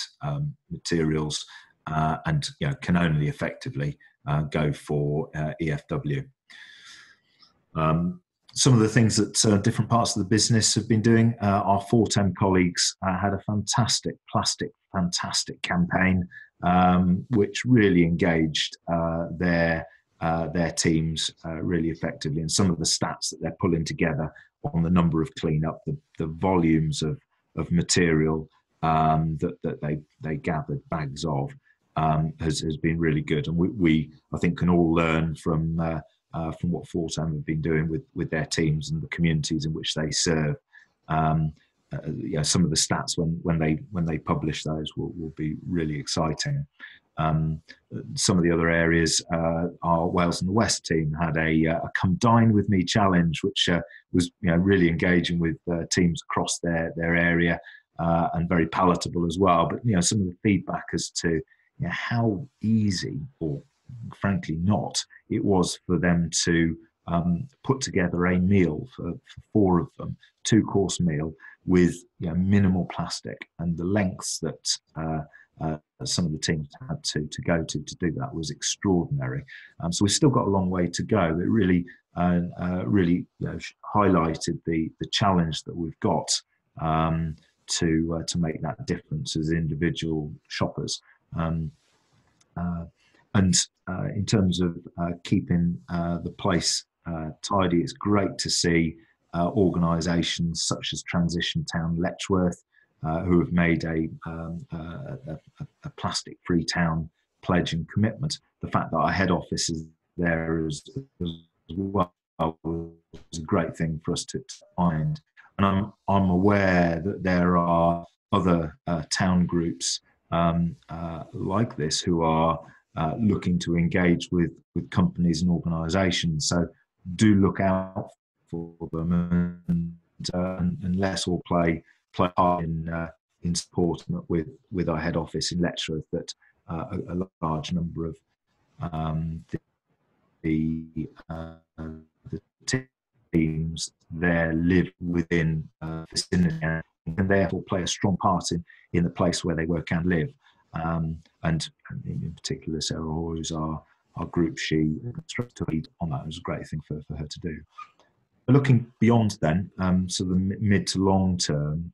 materials, and, you know, can only effectively go for EFW. Some of the things that different parts of the business have been doing, our Fortem colleagues had a fantastic Plastic Fantastic campaign, which really engaged their teams really effectively, and some of the stats that they're pulling together on the number of cleanup, the volumes of material that they gathered bags of, has been really good. And we I think can all learn from what Fortem have been doing with their teams and the communities in which they serve. You know, some of the stats when they publish those will be really exciting. Some of the other areas, our Wales and the West team had a Come Dine With Me challenge, which was, you know, really engaging with teams across their area, and very palatable as well. But, you know, some of the feedback as to, you know, how easy or frankly not it was for them to put together a meal for four of them, two-course meal, with minimal plastic, and the lengths that some of the teams had to go to do that was extraordinary. So we've still got a long way to go. It really highlighted the challenge that we've got to make that difference as individual shoppers. And in terms of keeping the place tidy, it's great to see organisations such as Transition Town Letchworth, who have made a plastic-free town pledge and commitment. The fact that our head office is there as well is a great thing for us to find. And I'm aware that there are other town groups like this who are looking to engage with companies and organisations. So do look out for them, and let's all play hard in supporting it with our head office in Letchworth, that a large number of the teams there live within vicinity and therefore play a strong part in the place where they work and live. And in particular, Sarah Hoare, who's our group, she instructed to lead on that. It was a great thing for her to do. But looking beyond then, so the mid to long term,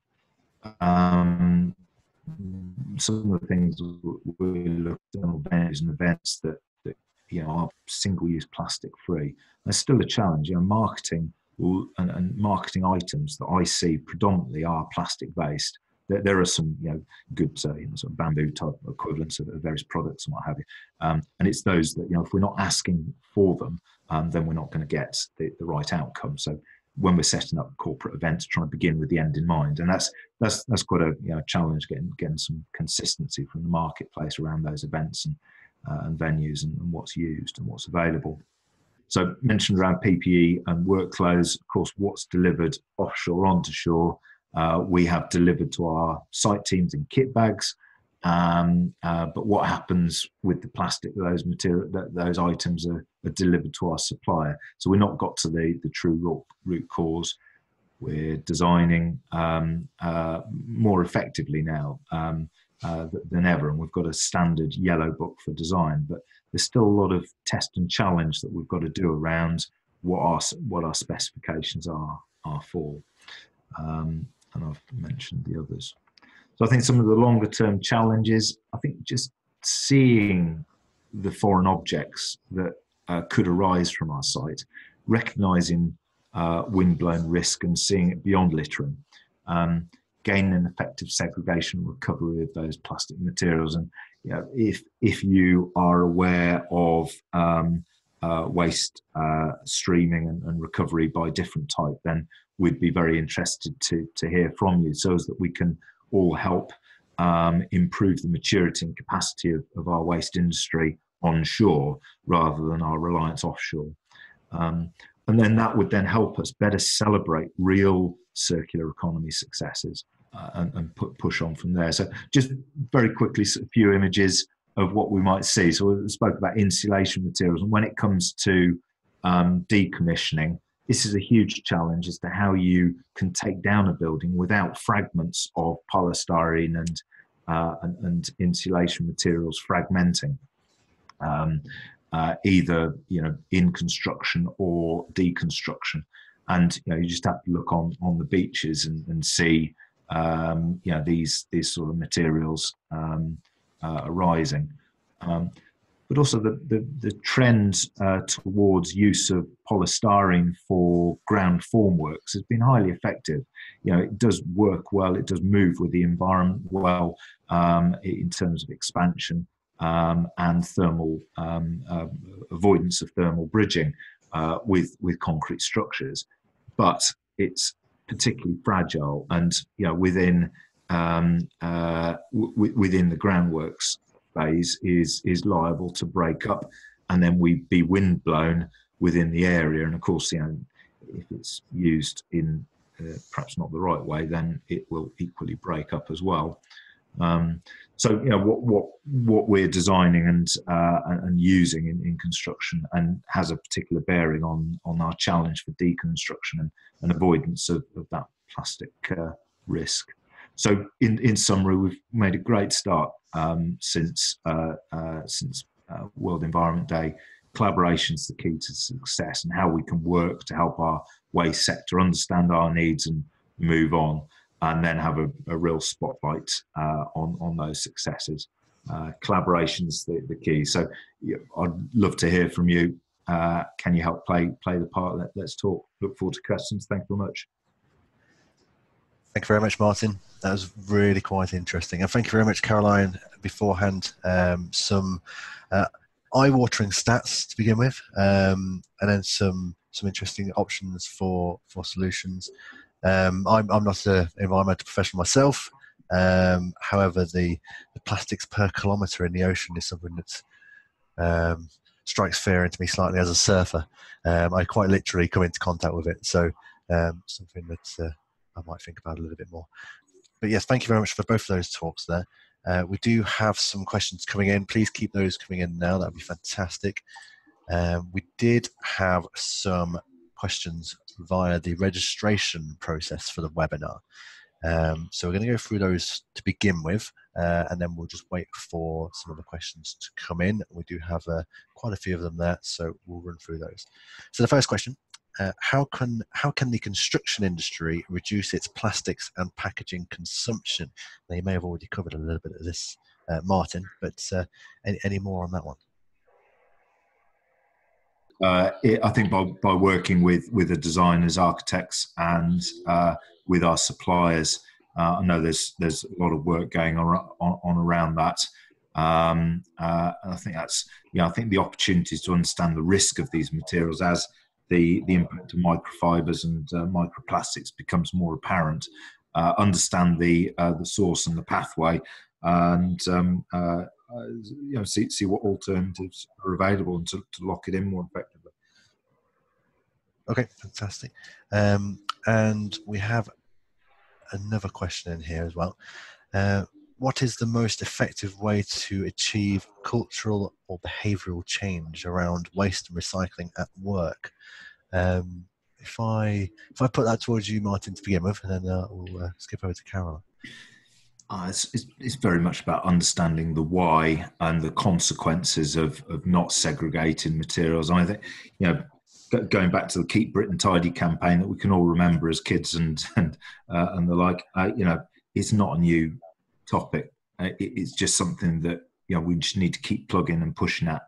some of the things we look at and events that are single-use plastic-free. There's still a challenge. Marketing and marketing items that I see predominantly are plastic-based. There are some good sort of bamboo type equivalents of various products and what have you, and it's those that if we're not asking for them, then we're not going to get the right outcome. So when we're setting up corporate events, try and begin with the end in mind, and that's quite a challenge, getting some consistency from the marketplace around those events and venues and what's used and what's available. So mentioned around PPE and work clothes, of course, what's delivered offshore onto shore. We have delivered to our site teams in kit bags, but what happens with the plastic? Those items are delivered to our supplier. So we've not got to the true root cause. We're designing more effectively now than ever, and we've got a standard yellow book for design. But there's still a lot of test and challenge that we've got to do around what our specifications are for. And I've mentioned the others. So I think some of the longer term challenges, I think just seeing the foreign objects that could arise from our site, recognising windblown risk and seeing it beyond littering, gaining an effective segregation and recovery of those plastic materials. And if you are aware of waste streaming and recovery by different type, then we'd be very interested to hear from you, so as that we can all help improve the maturity and capacity of our waste industry onshore, rather than our reliance offshore. And then that would then help us better celebrate real circular economy successes and push on from there. So just very quickly, a few images of what we might see. So we spoke about insulation materials, and when it comes to decommissioning, this is a huge challenge as to how you can take down a building without fragments of polystyrene and insulation materials fragmenting, either in construction or deconstruction. And you just have to look on the beaches and see these sort of materials arising. But also the trend towards use of polystyrene for ground formworks has been highly effective. It does work well, it does move with the environment well in terms of expansion and thermal avoidance of thermal bridging with concrete structures. But it's particularly fragile, and within the groundworks phase is liable to break up, and then we'd be windblown within the area. And of course, if it's used in perhaps not the right way, then it will equally break up as well. So what we're designing and using in construction and has a particular bearing on our challenge for deconstruction and avoidance of that plastic risk. So in summary, we've made a great start since World Environment Day. Collaboration is the key to success, and how we can work to help our waste sector understand our needs and move on, and then have a real spotlight on those successes. Collaboration is the key. So yeah, I'd love to hear from you. Can you help play the part? Let's talk. Look forward to questions. Thank you very much. Thank you very much, Martin. That was really quite interesting. And thank you very much, Caroline, beforehand. Some eye-watering stats to begin with, and then some interesting options for solutions. I'm not an environmental professional myself. However, the plastics per kilometre in the ocean is something that strikes fear into me slightly as a surfer. I quite literally come into contact with it. So something that I might think about a little bit more. But yes, thank you very much for both of those talks there. We do have some questions coming in. Please keep those coming in now. That would be fantastic. We did have some questions via the registration process for the webinar. So we're going to go through those to begin with, and then we'll just wait for some of the questions to come in. We do have quite a few of them there, so we'll run through those. So the first question, how can the construction industry reduce its plastics and packaging consumption? Now, you may have already covered a little bit of this, Martin, but any more on that one? I think by working with the designers, architects, and with our suppliers, I know there's a lot of work going on around that. And I think I think the opportunities to understand the risk of these materials as the impact of microfibers and microplastics becomes more apparent. Understand the source and the pathway, and see what alternatives are available, and to lock it in more effectively. Okay, fantastic. And we have another question in here as well. What is the most effective way to achieve cultural or behavioural change around waste and recycling at work? If I put that towards you, Martin, to begin with, and then we'll skip over to Caroline. It's very much about understanding the why and the consequences of not segregating materials. I think, you know, going back to the Keep Britain Tidy campaign that we can all remember as kids and the like, you know, it's not a new topic. It's just something that, you know, we just need to keep plugging and pushing at,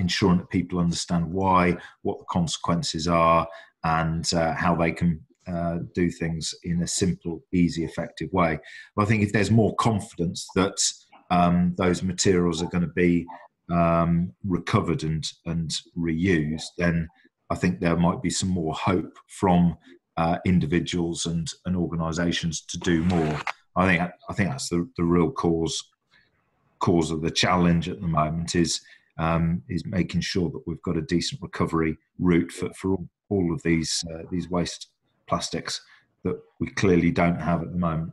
ensuring that people understand why, what the consequences are, and how they can do things in a simple, easy, effective way. But I think if there's more confidence that those materials are going to be recovered and reused, then I think there might be some more hope from individuals and organisations to do more. I think that's the real cause of the challenge at the moment is making sure that we've got a decent recovery route for all of these waste plastics that we clearly don't have at the moment.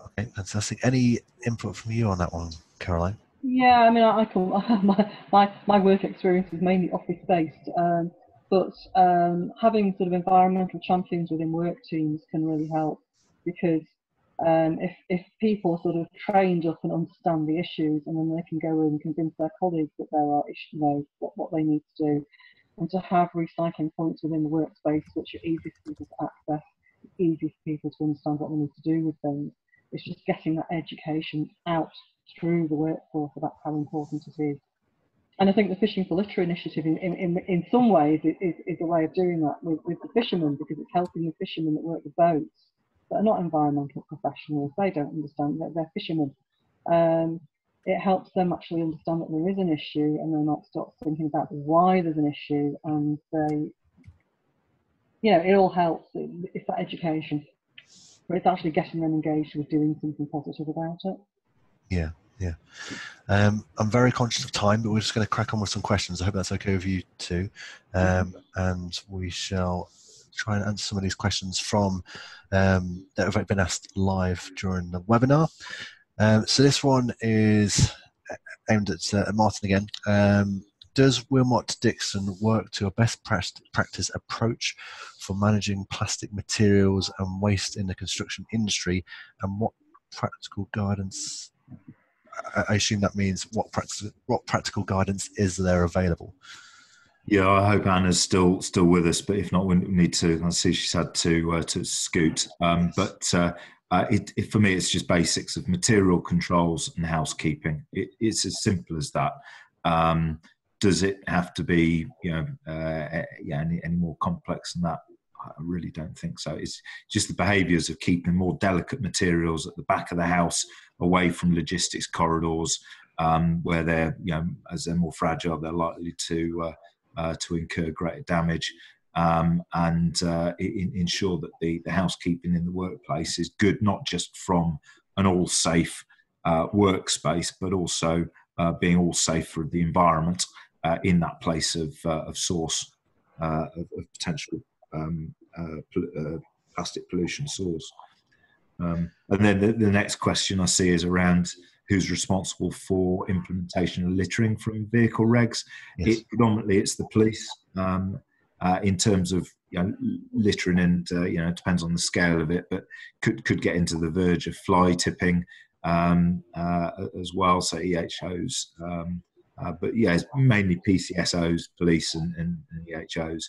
Okay, fantastic. Any input from you on that one, Caroline? Yeah, I mean, my work experience is mainly office-based, but having sort of environmental champions within work teams can really help, because if people are sort of trained up and understand the issues, and then they can go and convince their colleagues that there are issues, you know, what they need to do. And to have recycling points within the workspace which are easy for people to access, easy for people to understand what they need to do with things. It's just getting that education out through the workforce about how important it is. And I think the Fishing for Litter initiative in some ways is a way of doing that with the fishermen, because it's helping the fishermen that work with boats that are not environmental professionals. They don't understand that they're fishermen. It helps them actually understand that there is an issue, and they're not stop thinking about why there's an issue, and they, you know, it all helps. It's that education, but it's actually getting them engaged with doing something positive about it. Yeah, yeah. I'm very conscious of time, but we're just going to crack on with some questions. I hope that's okay with you too. And we shall try and answer some of these questions from that have been asked live during the webinar. So this one is aimed at Martin again. Does Willmott Dixon work to a best practice approach for managing plastic materials and waste in the construction industry, and what practical guidance, I assume that means what practical guidance is there available? Yeah, I hope Anna's still with us, but if not, we need to. I see she's had to scoot. But for me, it's just basics of material controls and housekeeping. It's as simple as that. Does it have to be, any more complex than that? I really don't think so. It's just the behaviours of keeping more delicate materials at the back of the house, away from logistics corridors, where they're, as they're more fragile, they're likely to incur greater damage, and ensure that the housekeeping in the workplace is good, not just from an all-safe workspace, but also being all safe for the environment in that place of source of potential plastic pollution source. And then the next question I see is around who's responsible for implementation of littering from vehicle regs. Yes. Predominantly it's the police in terms of littering, and it depends on the scale of it, but could get into the verge of fly tipping as well. So EHOs, but yeah, it's mainly PCSOs, police and EHOs.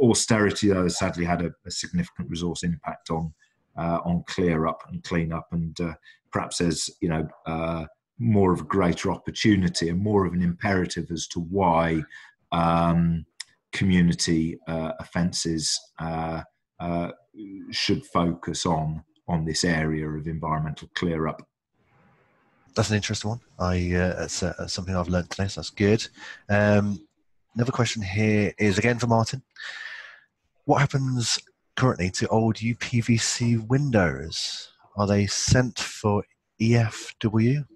Austerity, though, has sadly had a significant resource impact on clear up and clean up, and perhaps there's more of a greater opportunity and more of an imperative as to why community offences should focus on this area of environmental clear up. That's an interesting one. That's something I've learned today, so that's good. Another question here is again for Martin. What happens currently to old UPVC windows? Are they sent for EFW?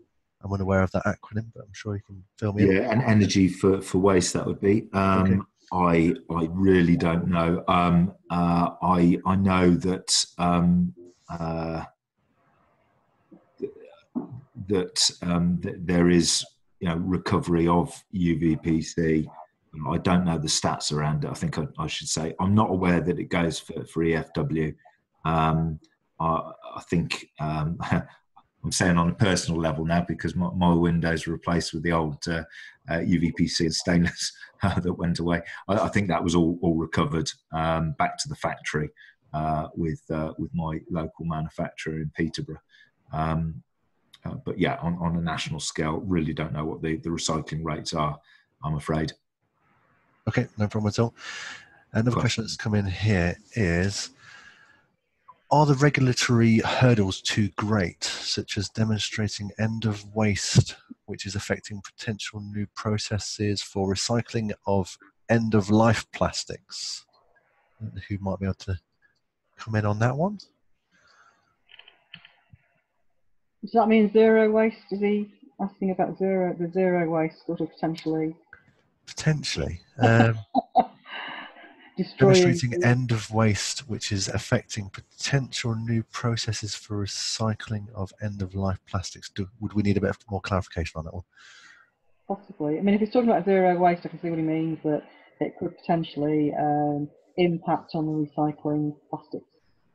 I'm unaware of that acronym, but I'm sure you can fill me in. Yeah, and energy for waste, that would be. Okay. I really don't know. I know that there is recovery of UVPC. I don't know the stats around it. I think I should say I'm not aware that it goes for EFW. I think I'm saying on a personal level now, because my windows were replaced with the old UVPC stainless that went away. I think that was all recovered back to the factory with my local manufacturer in Peterborough. But yeah, on a national scale, really don't know what the recycling rates are, I'm afraid. Okay, no problem at all. Another question that's come in here is, are the regulatory hurdles too great, such as demonstrating end of waste, which is affecting potential new processes for recycling of end-of-life plastics? I don't know who might be able to come in on that one. Does that mean zero waste? Is he asking about the zero waste sort of potentially? Potentially. Demonstrating end of waste, which is affecting potential new processes for recycling of end-of-life plastics. Would we need a bit more clarification on that one? Possibly. I mean, if he's talking about zero waste, I can see what he means, that it could potentially impact on the recycling plastics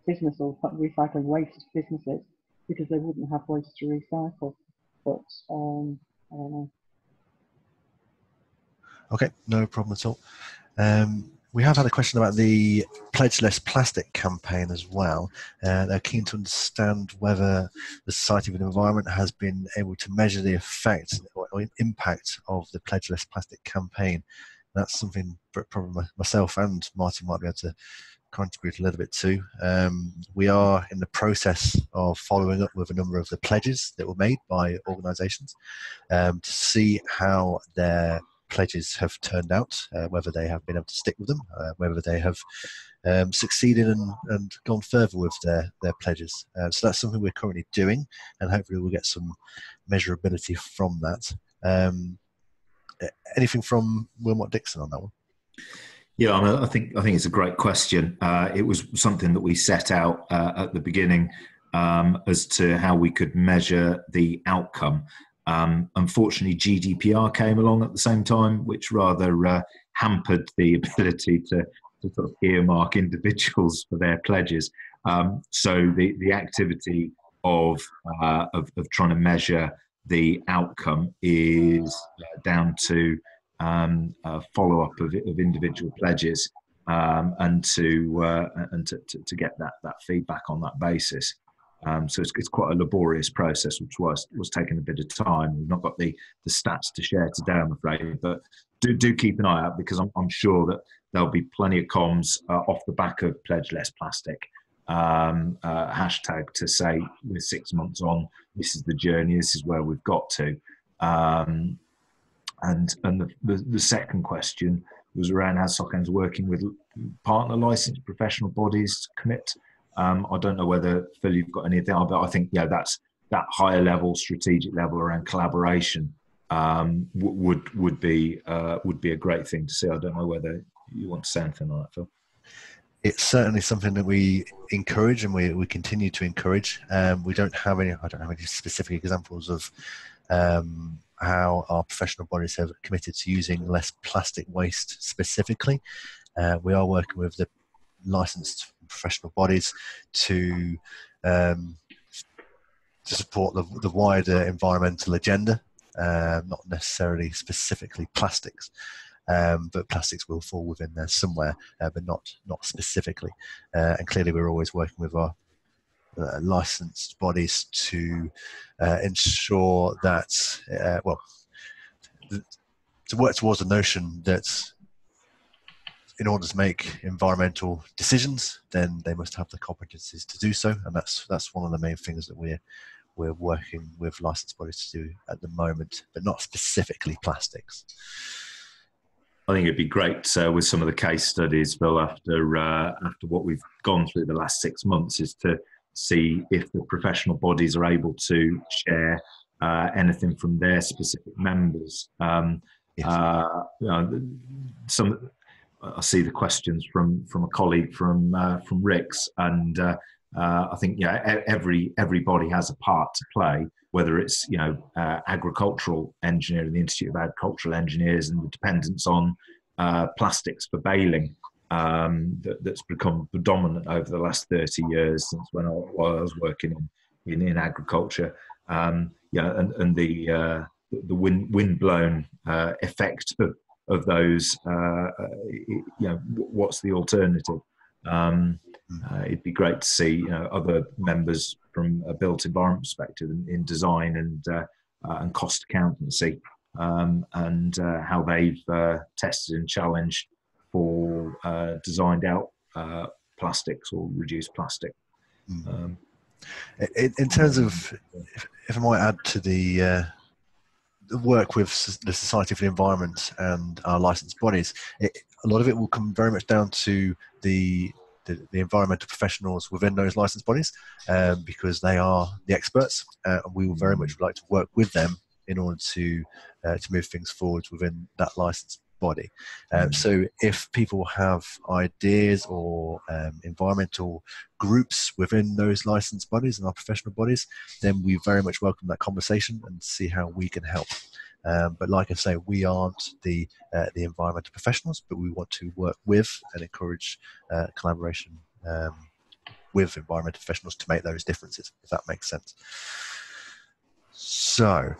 business or recycling waste businesses, because they wouldn't have waste to recycle. But I don't know. Okay, no problem at all. We have had a question about the Pledge Less Plastic campaign as well. They're keen to understand whether the Society for the Environment has been able to measure the effect or impact of the Pledge Less Plastic campaign. That's something probably myself and Martin might be able to contribute a little bit to. We are in the process of following up with a number of the pledges that were made by organisations to see how their pledges have turned out, whether they have been able to stick with them, whether they have succeeded and gone further with their pledges. So that's something we're currently doing, and hopefully we'll get some measurability from that. Anything from Willmott Dixon on that one? Yeah, I think it's a great question. It was something that we set out at the beginning as to how we could measure the outcome. Unfortunately, GDPR came along at the same time, which rather hampered the ability to sort of earmark individuals for their pledges. So the activity of trying to measure the outcome is down to follow-up of individual pledges, and to get that feedback on that basis. So it's quite a laborious process, which was taking a bit of time. We've not got the stats to share today, I'm afraid, but do keep an eye out, because I'm sure that there'll be plenty of comms off the back of Pledge Less Plastic, hashtag to say we're 6 months on, this is the journey, this is where we've got to. And the second question was around how SOCAN's working with partner licensed professional bodies to commit. I don't know whether, Phil, you've got anything, but I think, yeah, that's that higher level, strategic level around collaboration would be a great thing to see. I don't know whether you want to say anything on that, Phil. It's certainly something that we encourage, and we continue to encourage. I don't have any specific examples of how our professional bodies have committed to using less plastic waste specifically. We are working with the licensed professional bodies to support the wider environmental agenda, not necessarily specifically plastics, but plastics will fall within there somewhere, but not specifically. And clearly we're always working with our licensed bodies to ensure that, to work towards the notion that in order to make environmental decisions, then they must have the competencies to do so, and that's one of the main things that we're working with licensed bodies to do at the moment, but not specifically plastics. I think it'd be great with some of the case studies, Bill, after what we've gone through the last 6 months, is to see if the professional bodies are able to share anything from their specific members. Yes. I see the questions from a colleague from Rick's, and I think, yeah, everybody has a part to play, whether it's agricultural engineering, the Institute of Agricultural Engineers, and the dependence on plastics for baling that's become predominant over the last 30 years since while I was working in agriculture, and the wind-blown effect of those, what's the alternative? It'd be great to see other members from a built environment perspective in design and cost accountancy, and how they've tested and challenged for designed out plastics or reduced plastic. In terms of, if I might add to the work with the Society for the Environment and our licensed bodies, a lot of it will come very much down to the environmental professionals within those licensed bodies, because they are the experts, and we will very much like to work with them in order to move things forward within that licensed body. So if people have ideas or environmental groups within those licensed bodies and our professional bodies, then we very much welcome that conversation and see how we can help. But like I say, we aren't the environmental professionals, but we want to work with and encourage collaboration with environmental professionals to make those differences, if that makes sense. So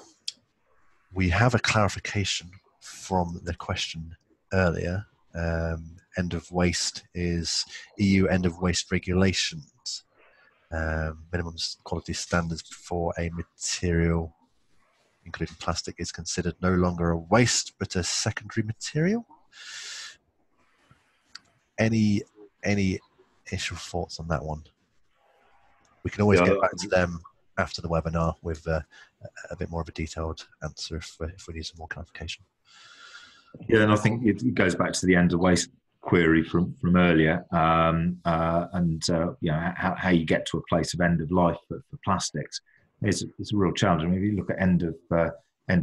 we have a clarification from the question earlier. End of waste is EU end of waste regulations, minimum quality standards for a material including plastic is considered no longer a waste but a secondary material. Any initial thoughts on that one? We can always get back to them after the webinar with a bit more of a detailed answer if we need some more clarification. Yeah, and I think it goes back to the end of waste query from earlier, how you get to a place of end of life for plastics. It's a real challenge. I mean, if you look at end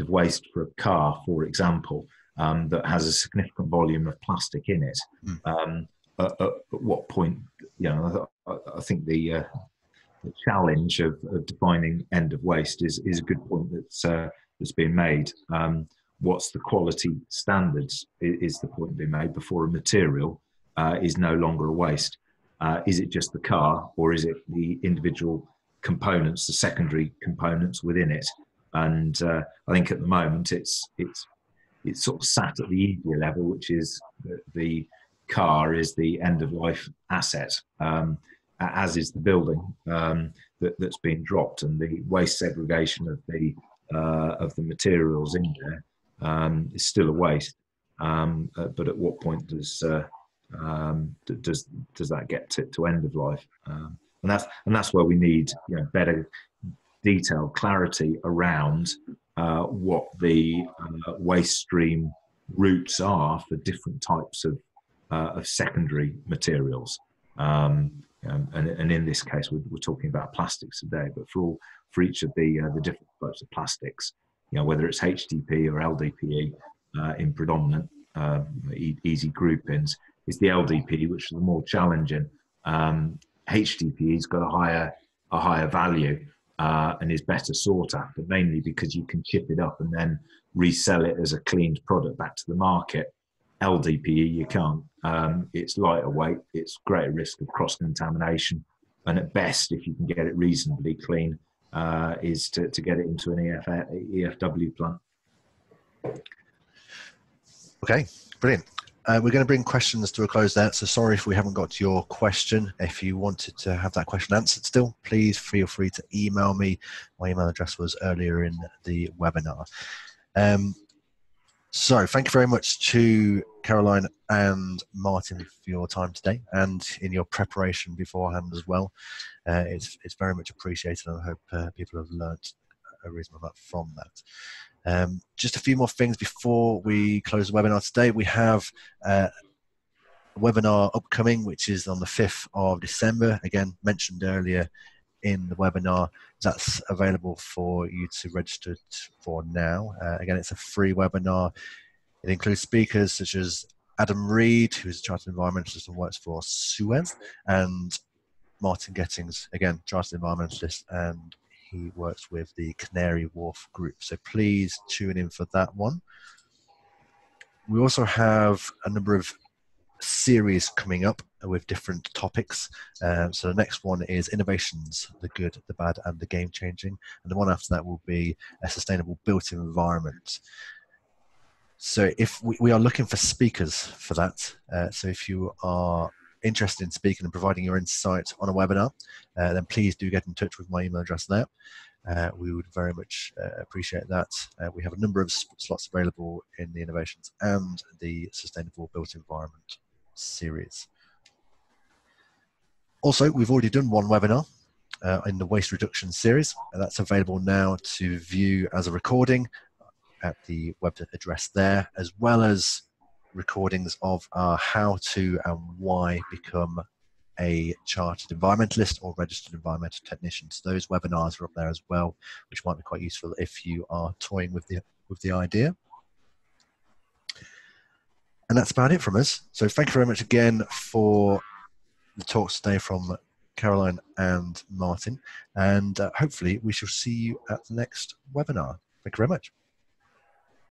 of waste for a car, for example, that has a significant volume of plastic in it, at what point, I think the challenge of defining end of waste is a good point that's that's being made. What's the quality standards is the point being made before a material is no longer a waste. Is it just the car, or is it the individual components, the secondary components within it? And I think at the moment it's sort of sat at the easier level, which is the car is the end-of-life asset, as is the building that's been dropped, and the waste segregation of the materials in there is still a waste. But at what point does that get to end of life? And that's where we need, you know, better detail, clarity around what the waste stream routes are for different types of secondary materials. And in this case, we're talking about plastics today, but for each of the different types of plastics, you know, whether it's HDPE or LDPE in predominant easy groupings, it's the LDPE which is the more challenging. HDPE's got a higher value and is better sought after, mainly because you can chip it up and then resell it as a cleaned product back to the market. LDPE you can't. It's lighter weight, it's greater risk of cross-contamination, and at best, if you can get it reasonably clean, is to get it into an EFW plant. Okay, brilliant. We're going to bring questions to a close there, so sorry if we haven't got to your question. If you wanted to have that question answered still, please feel free to email me. My email address was earlier in the webinar. So thank you very much to Caroline and Martin for your time today and in your preparation beforehand as well. It's very much appreciated, and I hope people have learnt a reasonable amount from that. Just a few more things before we close the webinar today. We have a webinar upcoming, which is on the 5th of December, again mentioned earlier in the webinar. That's available for you to register for now. Again, it's a free webinar. It includes speakers such as Adam Reed, who's a Chartered Environmentalist and works for Suez, and Martin Gettings, again, Chartered Environmentalist, and he works with the Canary Wharf Group. So please tune in for that one. We also have a number of series coming up with different topics. So the next one is Innovations, the Good, the Bad and the Game Changing. And the one after that will be a Sustainable Built Environment. So if we are looking for speakers for that. So if you are interested in speaking and providing your insights on a webinar, then please do get in touch with my email address there. We would very much appreciate that. We have a number of slots available in the Innovations and the Sustainable Built Environment series. Also, we've already done one webinar in the waste reduction series, and that's available now to view as a recording at the web address there, as well as recordings of our how to and why become a Chartered Environmentalist or Registered Environmental Technician. So those webinars are up there as well, which might be quite useful if you are toying with the idea. And that's about it from us. So thank you very much again for the talks today from Caroline and Martin, and hopefully we shall see you at the next webinar. Thank you very much.